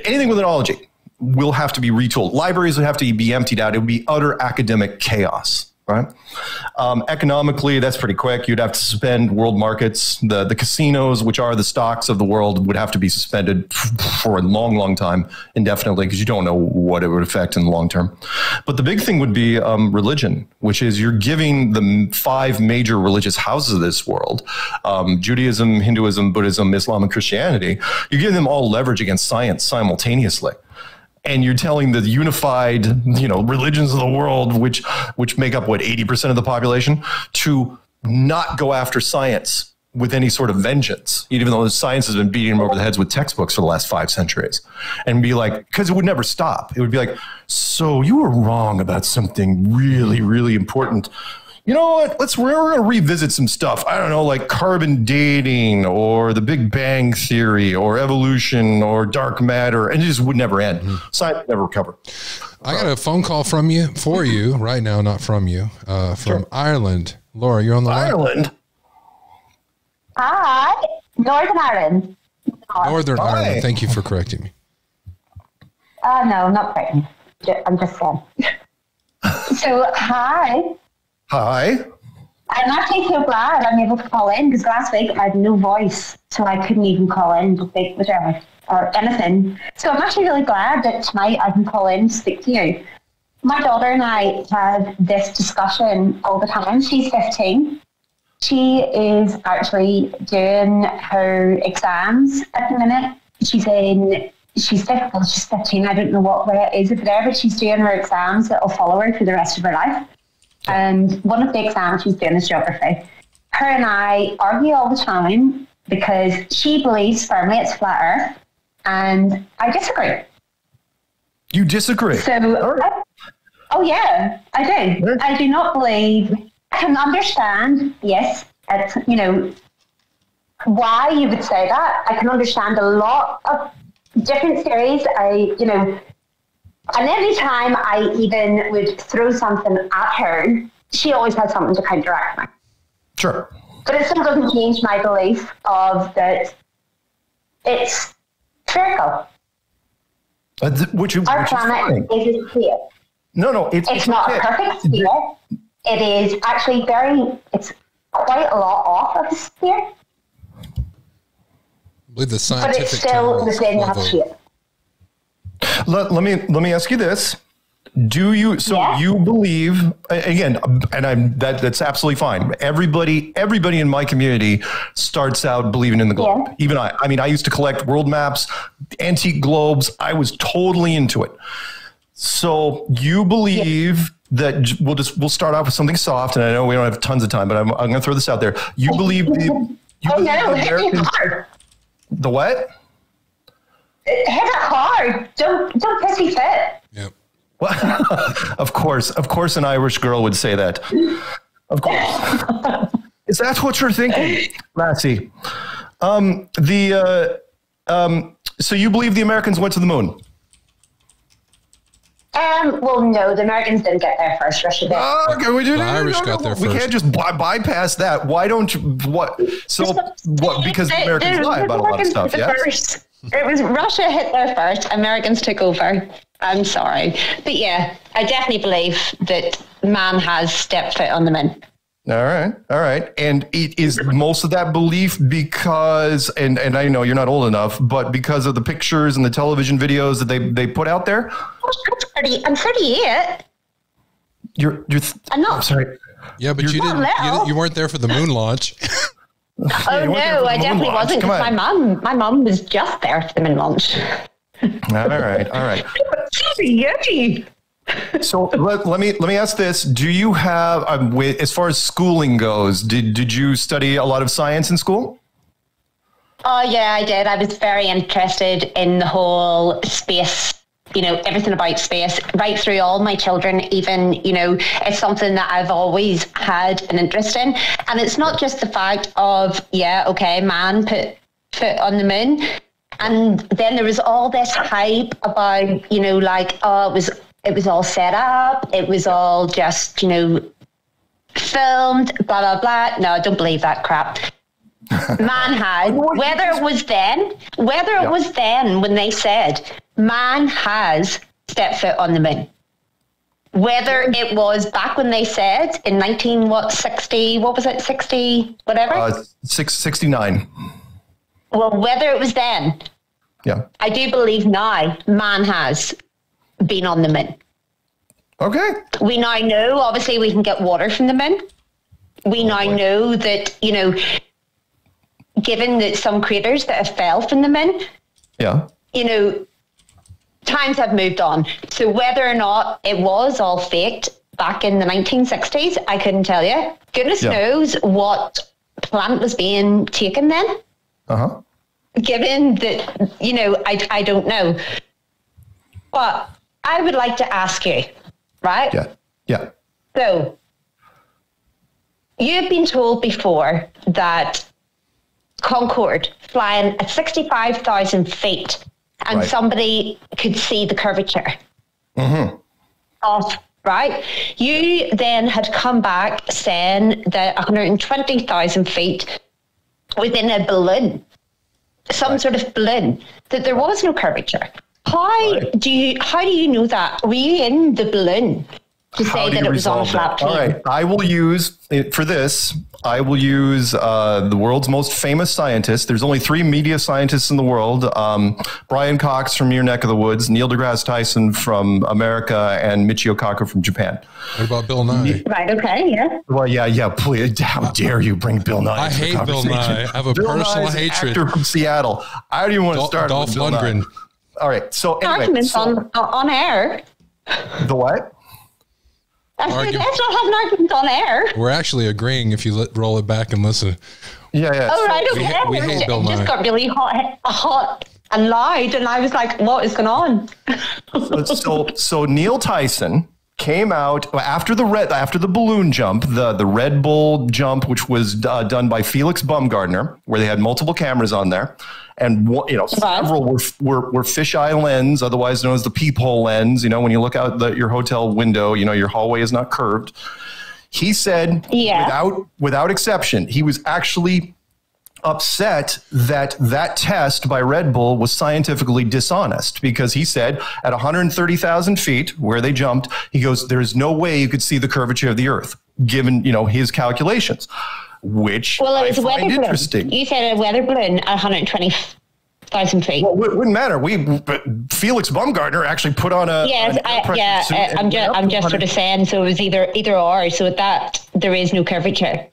anything with ology, will have to be retooled. Libraries would have to be emptied out. It would be utter academic chaos. right? Economically, that's pretty quick. You'd have to suspend world markets. The casinos, which are the stocks of the world, would have to be suspended for a long, long time indefinitely, because you don't know what it would affect in the long term. But the big thing would be religion, which is you're giving the five major religious houses of this world, Judaism, Hinduism, Buddhism, Islam, and Christianity, you're giving them all leverage against science simultaneously. And you're telling the unified, you know, religions of the world, which make up, what, 80% of the population, to not go after science with any sort of vengeance, even though science has been beating them over the heads with textbooks for the last 5 centuries. And be like, because it would never stop. It would be like, so you were wrong about something really, really important. You know what, we're gonna revisit some stuff. I don't know, like carbon dating or the Big Bang Theory or evolution or dark matter, and it just would never end. Mm-hmm. Science would never recover. I got a phone call from you, for you right now, not from you, from Ireland. Laura, you're on the line? Ireland? Hi, Northern Ireland. Northern Ireland, thank you for correcting me. No, not correcting. I'm just saying. So, hi. Hi. I'm actually so glad I'm able to call in, because last week I had no voice, so I couldn't even call in to speak with her or anything. So I'm actually really glad that tonight I can call in to speak to you. My daughter and I have this discussion all the time. She's 15. She is actually doing her exams at the minute. She's 15. I don't know what way it is over there, but she's doing her exams that will follow her for the rest of her life. And one of the exams she's doing is geography. Her and I argue all the time because she believes firmly it's flat Earth, and I disagree. You disagree? So, oh yeah, I do. I do not believe. I can understand, yes, it's, you know, why you would say that. I can understand a lot of different theories. And every time I even would throw something at her, she always has something to counteract me. Sure. But it still doesn't change my belief of that it's spherical. Our planet is a sphere. No, it's not a perfect sphere. It is actually it's quite a lot off of a sphere. With the scientific, but it's still within that shape. Let me ask you this. Do you, so yeah, you believe, again, and that's absolutely fine. Everybody in my community starts out believing in the globe. Yeah. Even I mean, I used to collect world maps, antique globes. I was totally into it. So you believe, yeah, that we'll start off with something soft, and I know we don't have tons of time, but I'm going to throw this out there. You believe the what? Hit it hard. Don't pissy fit. Yep. Well, of course, an Irish girl would say that. Of course. Is that what you're thinking, Lassie? So you believe the Americans went to the moon? Well, no, the Americans didn't get there first. Russia did. Okay, the Irish got there first. We can't just bypass that. Why don't you? What? So what? Because the Americans lie about a lot of stuff. Yeah. First. It was Russia hit there first. Americans took over. I'm sorry. But yeah, I definitely believe that man has stepped foot on the moon. All right. All right. And it is most of that belief because, and I know you're not old enough, but because of the pictures and the television videos that they put out there? I'm 38. I'm sorry. Yeah, but you weren't there for the moon launch. Yeah, oh no, I definitely wasn't, because my mum was just there for the moon launch. All right. Yucky. So let me ask this: do you have, as far as schooling goes, did you study a lot of science in school? Oh yeah, I did. I was very interested in the whole space. You know, everything about space, right through all my children, even, you know, it's something that I've always had an interest in. And it's not just the fact of, yeah, okay, man put foot on the moon. And then there was all this hype about, you know, like, oh, it was all set up. It was all just, you know, filmed, blah, blah, blah. No, I don't believe that crap. Man had, whether it was then when they said, man has stepped foot on the moon. Whether it was back when they said in 69. Well, whether it was then. Yeah. I do believe now man has been on the moon. Okay. We now know, obviously, we can get water from the moon. We now know that, you know, given that some craters that have fell from the moon, yeah, you know, times have moved on. So whether or not it was all faked back in the 1960s, I couldn't tell you. Goodness knows what planet was being taken then. Uh-huh. Given that, you know, I don't know. But I would like to ask you, right? Yeah. Yeah. So you've been told before that Concorde flying at 65,000 feet and somebody could see the curvature of, right? You then had come back saying that 120,000 feet within a balloon, some sort of balloon, that there was no curvature. How do you know that? Were you in the balloon to say that it was on a flat plane? All right, I will use it for this. I will use the world's most famous scientist. There's only 3 media scientists in the world. Brian Cox from your neck of the woods, Neil deGrasse Tyson from America, and Michio Kaku from Japan. What about Bill Nye? Right, okay, yeah. Well, yeah, please, how dare you bring Bill Nye into the conversation. I hate Bill Nye. I have a personal hatred. Actor from Seattle. I don't even want to start with Bill Lundgren. Nye. All right, so anyway. Arguments on air. The what? Let's not have an argument on air. We're actually agreeing if you roll it back and listen. Yeah, yeah. Oh, right, okay. We hate Bill Nye. It just got really hot and loud, and I was like, what is going on? So Neil Tyson came out after the balloon jump, the Red Bull jump, which was done by Felix Baumgartner, where they had multiple cameras on there. And several were fisheye lens, otherwise known as the peephole lens. You know, when you look out your hotel window, you know your hallway is not curved. He said, without exception, he was actually upset that test by Red Bull was scientifically dishonest, because he said at 130,000 feet where they jumped, he goes, there is no way you could see the curvature of the Earth, given his calculations. Which it was I find interesting. You said a weather balloon at 120,000 feet. Well, it wouldn't matter. Felix Baumgartner actually put on a I'm just sort of saying. So it was either or. So at that, there is no curvature.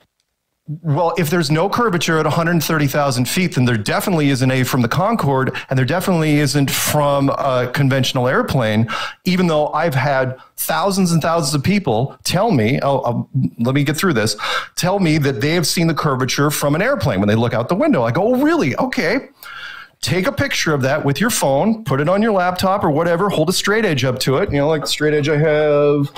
Well, if there's no curvature at 130,000 feet, then there definitely isn't from the Concorde, and there definitely isn't from a conventional airplane, even though I've had thousands and thousands of people tell me, let me get through this, tell me that they have seen the curvature from an airplane when they look out the window. I go, oh, really? Okay. Take a picture of that with your phone, put it on your laptop or whatever, hold a straight edge up to it, like the straight edge I have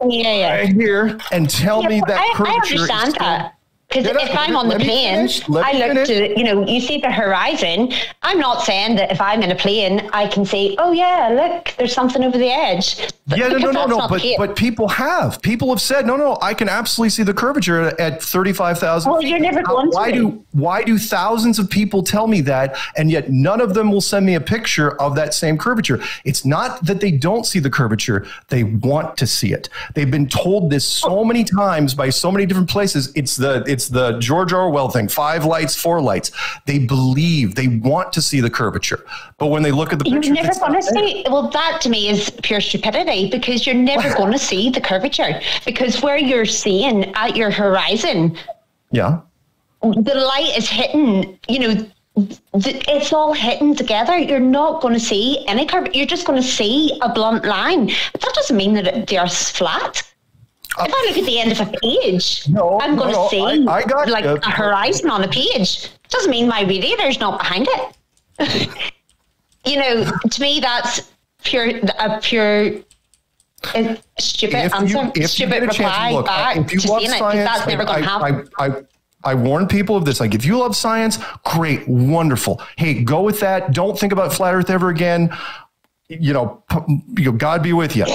right here, and tell me that curvature I understand that. Because if I'm on the plane, I look to, you see the horizon. I'm not saying that if I'm in a plane, I can say, oh, yeah, look, there's something over the edge. Yeah, no. But people have said, no, I can absolutely see the curvature at 35,000. Well, you're never going to. Why do thousands of people tell me that, and yet none of them will send me a picture of that same curvature? It's not that they don't see the curvature. They want to see it. They've been told this so many times by so many different places. It's the George Orwell thing, 5 lights, 4 lights. They believe, they want to see the curvature. But when they look at the picture, you're never going to see. Well, that to me is pure stupidity, because you're never going to see the curvature, because where you're seeing at your horizon, the light is hitting, it's all hitting together. You're not going to see any curvature. You're just going to see a blunt line. But that doesn't mean that the Earth's flat. If I look at the end of a page, I'm going to see a horizon on a page. Doesn't mean my radiator's not behind it. To me, that's a pure stupid answer, stupid reply back to seeing it, because that's never going to happen. I warn people of this. Like, if you love science, great, wonderful. Hey, go with that. Don't think about Flat Earth ever again. God be with you.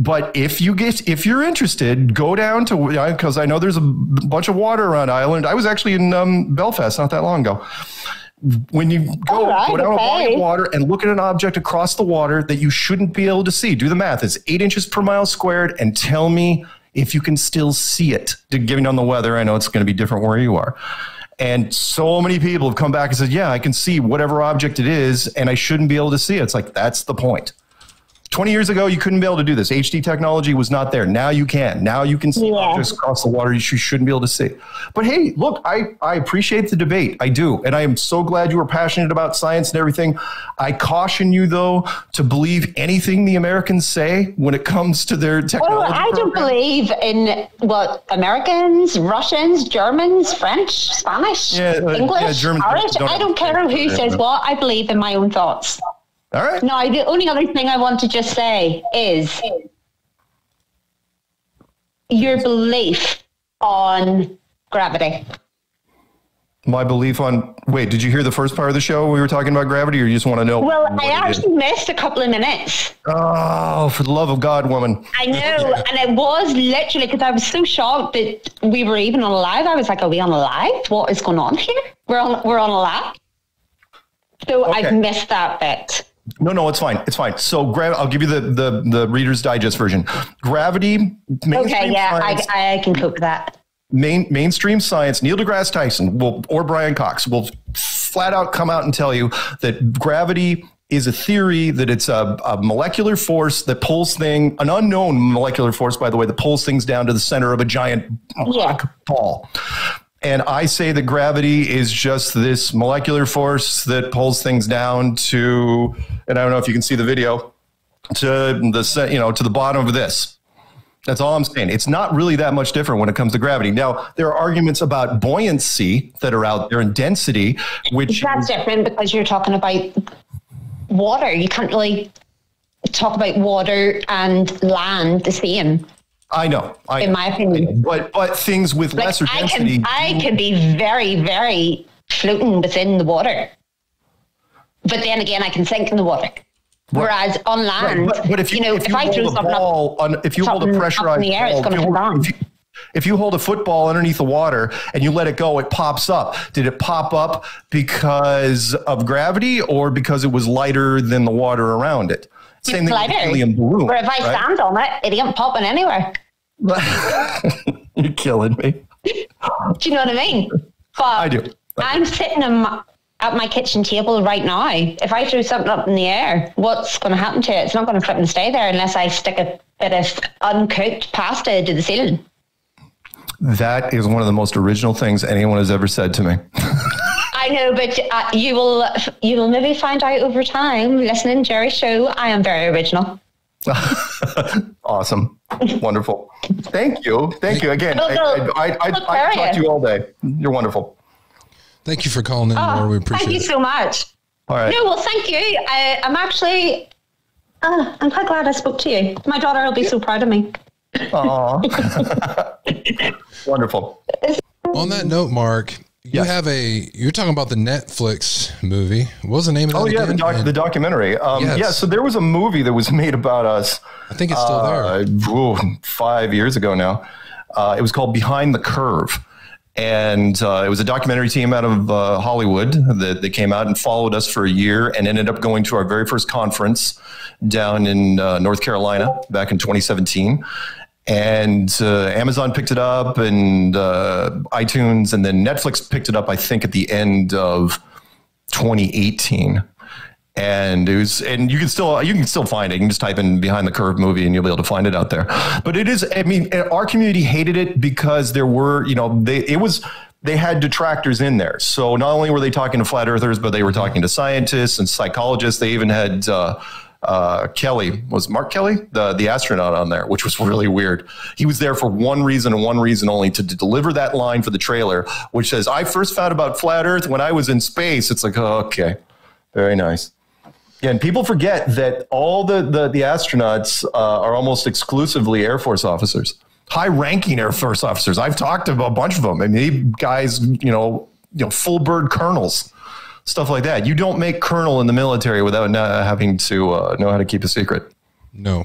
But if you're interested, go down to, because I know there's a bunch of water around Ireland. I was actually in Belfast not that long ago. When you go down a body of water and look at an object across the water that you shouldn't be able to see, do the math. It's 8 inches per mile squared, and tell me if you can still see it. Depending on the weather, I know it's going to be different where you are. And so many people have come back and said, yeah, I can see whatever object it is, and I shouldn't be able to see it. It's like, that's the point. 20 years ago, you couldn't be able to do this. HD technology was not there. Now you can. Now you can see objects across the water you shouldn't be able to see. But hey, look, I appreciate the debate. I do. And I am so glad you were passionate about science and everything. I caution you, though, to believe anything the Americans say when it comes to their technology. Well, I do believe in what Americans, Russians, Germans, French, Spanish, English, Irish. I don't care who says what. I believe in my own thoughts. All right. No, the only other thing I want to just say is your belief on gravity. My belief on, wait, did you hear the first part of the show? We were talking about gravity, or you just want to know? Well, I actually missed a couple of minutes. Oh, for the love of God, woman. I know. Yeah. And it was literally because I was so shocked that we were even on a live. I was like, are we on a live? What is going on here? We're on a live. So I've missed that bit. No, no, it's fine. It's fine. So I'll give you the Reader's Digest version. Gravity. Okay, yeah, science, I can cope with that. Mainstream science, Neil deGrasse Tyson or Brian Cox will flat out come out and tell you that gravity is a theory, that it's a molecular force that pulls things, an unknown molecular force, by the way, that pulls things down to the center of a giant rock ball. And I say that gravity is just this molecular force that pulls things down to, and I don't know if you can see the video, to the, you know, to the bottom of this. That's all I'm saying. It's not really that much different when it comes to gravity. Now, there are arguments about buoyancy that are out there and density, which that's different because you're talking about water. You can't really talk about water and land the same. I know. In my opinion. But things with lesser density. I can be very, very floating within the water. But then again, I can sink in the water. Right. Whereas on land, but if you, know, if I threw something up, if you hold a pressurized ball, if you hold a football underneath the water and you let it go, it pops up. Did it pop up because of gravity or because it was lighter than the water around it? Same thing with the helium balloon. But if I stand on it, it ain't popping anywhere. You're killing me. Do you know what I mean? But I do. I'm sitting at my kitchen table right now. If I threw something up in the air, what's going to happen to it? It's not going to flip and stay there unless I stick a bit of uncooked pasta to the ceiling. That is one of the most original things anyone has ever said to me. I know, but you will maybe find out over time listening to Jerry's show. I am very original. Awesome, wonderful. Thank you, thank you again. I talk to you all day. You're wonderful. Thank you for calling in, Laura. We appreciate it. Thank you so much. All right. No, well, thank you. I'm actually, I'm quite glad I spoke to you. My daughter will be so proud of me. Aw, wonderful. On that note, Mark. You have you're talking about the Netflix movie. What was the name of that again? The documentary. Yeah, so there was a movie that was made about us. I think it's still there. 5 years ago now. It was called Behind the Curve. And it was a documentary team out of Hollywood that came out and followed us for a year and ended up going to our very first conference down in North Carolina back in 2017. And Amazon picked it up, and iTunes, and then Netflix picked it up, I think, at the end of 2018. And it was, and you can still find it. You can just type in Behind the Curve movie and you'll be able to find it out there. But it is, I mean, our community hated it because there were, you know, they had detractors in there. So not only were they talking to flat earthers, but they were talking to scientists and psychologists. They even had Kelly, was Mark Kelly, the astronaut on there, which was really weird. He was there for one reason and one reason only, to deliver that line for the trailer, which says, I first found about flat earth when I was in space. It's like, oh, okay, very nice. Yeah, and people forget that all the astronauts are almost exclusively Air Force officers, high-ranking Air Force officers. I've talked to a bunch of them. I mean, they guys, you know, full bird colonels. Stuff like that. You don't make colonel in the military without having to know how to keep a secret. No.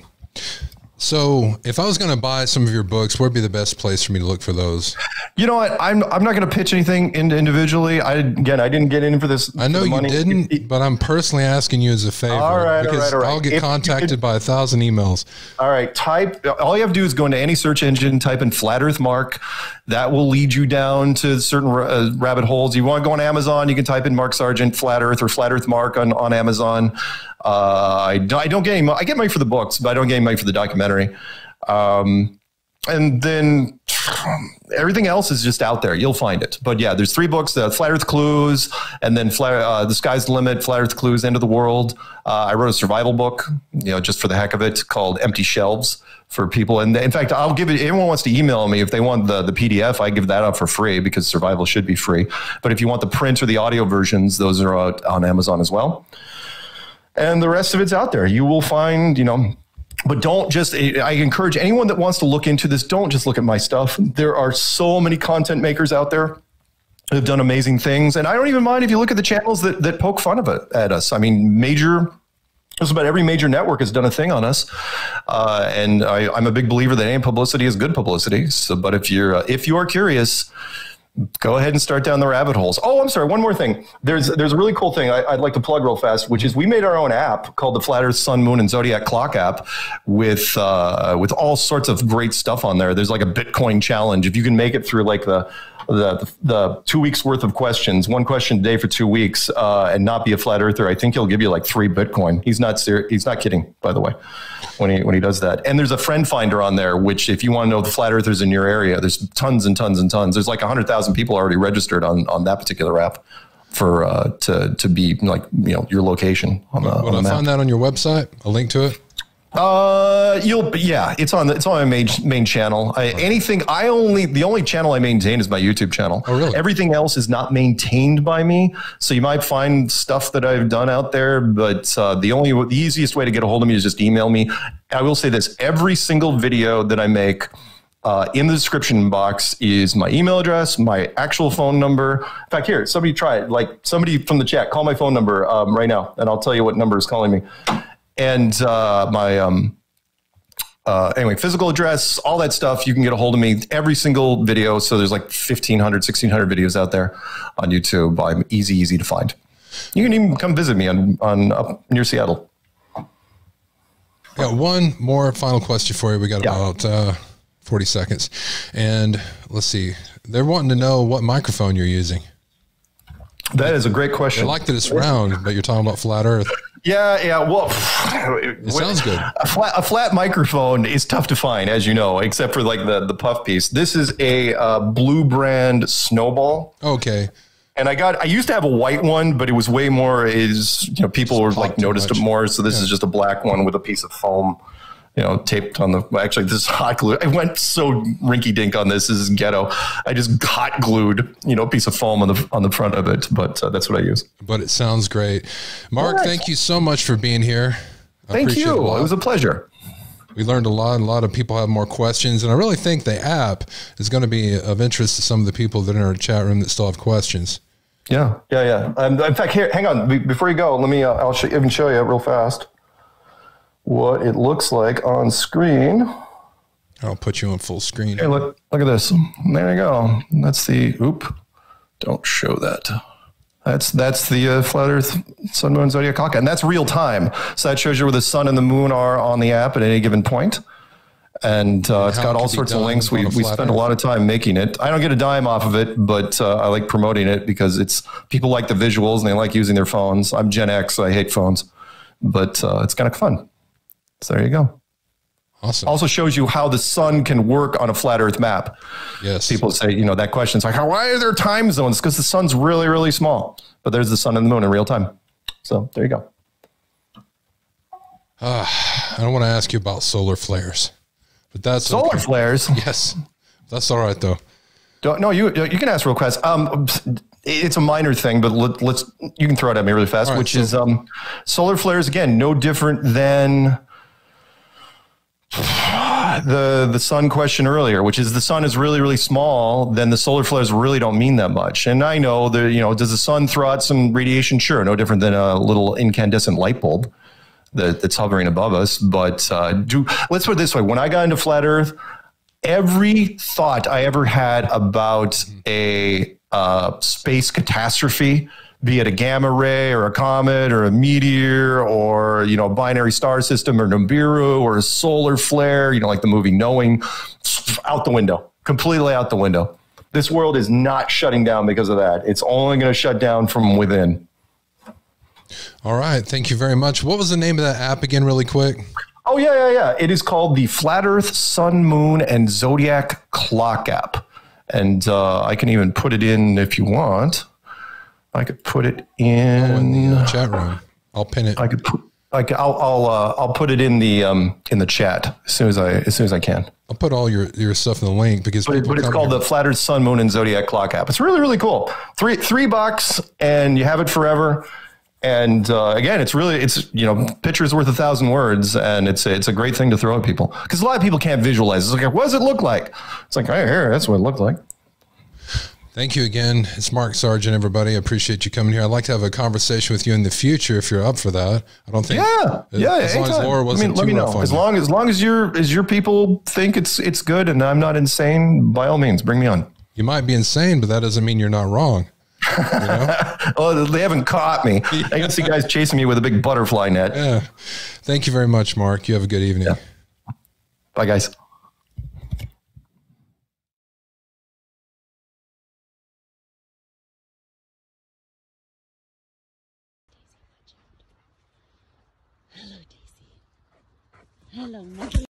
So if I was going to buy some of your books, where'd be the best place for me to look for those? You know what? I'm not going to pitch anything individually. I didn't get in for this. I know you didn't, but I'm personally asking you as a favor. All right. I'll get contacted by 1,000 emails. All right. All you have to do is go into any search engine, type in Flat Earth Mark. That will lead you down to certain rabbit holes. You want to go on Amazon, you can type in Mark Sargent, Flat Earth, or Flat Earth Mark on Amazon. I don't get any money. I get money for the books, but I don't get any money for the documentary. And then everything else is just out there. You'll find it. But yeah, there's 3 books, the Flat Earth Clues, and then The Sky's the Limit, Flat Earth Clues, End of the World. I wrote a survival book, just for the heck of it, called Empty Shelves for people. And in fact, I'll give it, anyone wants to email me if they want the PDF, I give that up for free because survival should be free. But if you want the print or the audio versions, those are out on Amazon as well. And the rest of it's out there. You will find, but don't just, I encourage anyone that wants to look into this, don't just look at my stuff. There are so many content makers out there who have done amazing things. And I don't even mind if you look at the channels that poke fun at us. I mean, just about every major network has done a thing on us. And I'm a big believer that any publicity is good publicity. So, but if you are curious, go ahead and start down the rabbit holes. Oh, I'm sorry. One more thing. There's a really cool thing I'd like to plug real fast, which is we made our own app called the Flat Earth Sun, Moon, and Zodiac Clock app with all sorts of great stuff on there. There's like a Bitcoin challenge. If you can make it through like the 2 weeks worth of questions, one question a day for 2 weeks, and not be a flat earther, I think he'll give you like 3 Bitcoin. He's not kidding, by the way, when he does that. And there's a friend finder on there, which if you want to know the flat earthers in your area, there's tons and tons and tons. There's like 100,000 people already registered on that particular app for to be like your location on the map. Would I find that on your website? A link to it? Yeah, it's on my main channel. The only channel I maintain is my YouTube channel. Oh, really? Everything else is not maintained by me. So you might find stuff that I've done out there, but, the easiest way to get a hold of me is just email me. I will say this, every single video that I make, in the description box is my email address, my actual phone number. In fact, here, somebody try it. Like somebody from the chat, call my phone number, right now. And I'll tell you what number is calling me. And anyway, physical address, all that stuff, you can get a hold of me every single video. So there's like 1,500, 1,600 videos out there on YouTube. I'm easy to find. You can even come visit me on up near Seattle. Got one more final question for you. We got about 40 seconds. And let's see, they're wanting to know what microphone you're using. That is a great question. I like that it's round, but you're talking about flat earth. Yeah. Well, it sounds good. A flat microphone is tough to find, as you know, except for like the puff piece. This is a Blue Brand Snowball. Okay. And I used to have a white one, but it was way more people were like noticed it more. So this is just a black one with a piece of foam, taped on the, actually this is hot glue. I went so rinky dink on this. This is ghetto. I just hot glued, a piece of foam on the front of it, but that's what I use. But it sounds great. Mark, thank you so much for being here. Thank you. It was a pleasure. We learned a lot, and a lot of people have more questions. And I really think the app is going to be of interest to some of the people that are in our chat room that still have questions. Yeah. In fact, here, hang on. Before you go, let me, I'll even show you real fast what it looks like on screen. I'll put you on full screen. Hey, look at this. There you go. That's the, oop, don't show that. That's the Flat Earth Sun, Moon, Zodiac Clock. And that's real time. So that shows you where the sun and the moon are on the app at any given point. And it's got all sorts of links. We spend a lot of time making it. I don't get a dime off of it, but I like promoting it because people like the visuals and they like using their phones. I'm Gen X. So I hate phones, but it's kind of fun. So there you go. Awesome. Also shows you how the sun can work on a flat earth map. Yes. People say, that question's like, why are there time zones? Because the sun's really, really small, but there's the sun and the moon in real time. So there you go. I don't want to ask you about solar flares, but that's solar flares. Yes. That's all right though. You can ask real fast. It's a minor thing, but you can throw it at me really fast, right, which is solar flares. Again, no different than the sun question earlier, which is the sun is really, really small, then the solar flares really don't mean that much. And I know that, does the sun throw out some radiation? Sure, no different than a little incandescent light bulb that's hovering above us. But let's put it this way. When I got into flat earth, every thought I ever had about a space catastrophe, be it a gamma ray or a comet or a meteor or, you know, a binary star system or Nibiru or a solar flare, you know, like the movie Knowing, out the window, completely out the window. This world is not shutting down because of that. It's only going to shut down from within. All right. Thank you very much. What was the name of that app again, really quick? Oh, yeah. It is called the Flat Earth Sun, Moon, and Zodiac Clock app. And I can even put it in if you want. I could put it in, the chat room. I'll pin it. I could put, I'll put it in the chat as soon as I can. I'll put all your stuff in the link because. But it's called the Flat Earth Sun, Moon, and Zodiac Clock app. It's really cool. $3 and you have it forever. And again, it's you know, picture's worth 1,000 words, and it's a great thing to throw at people because a lot of people can't visualize. It's like, what does it look like? It's like, hey, here, that's what it looked like. Thank you again. It's Mark Sargent, everybody. I appreciate you coming here. I'd like to have a conversation with you in the future if you're up for that. I don't think. Yeah, as long as Laura wasn't too rough on you. Let me know. As long as your people think it's good and I'm not insane, by all means, bring me on. You might be insane, but that doesn't mean you're not wrong. You know? Oh, they haven't caught me. Yeah. I can see guys chasing me with a big butterfly net. Yeah. Thank you very much, Mark. You have a good evening. Yeah. Bye, guys. Hello, Maggie.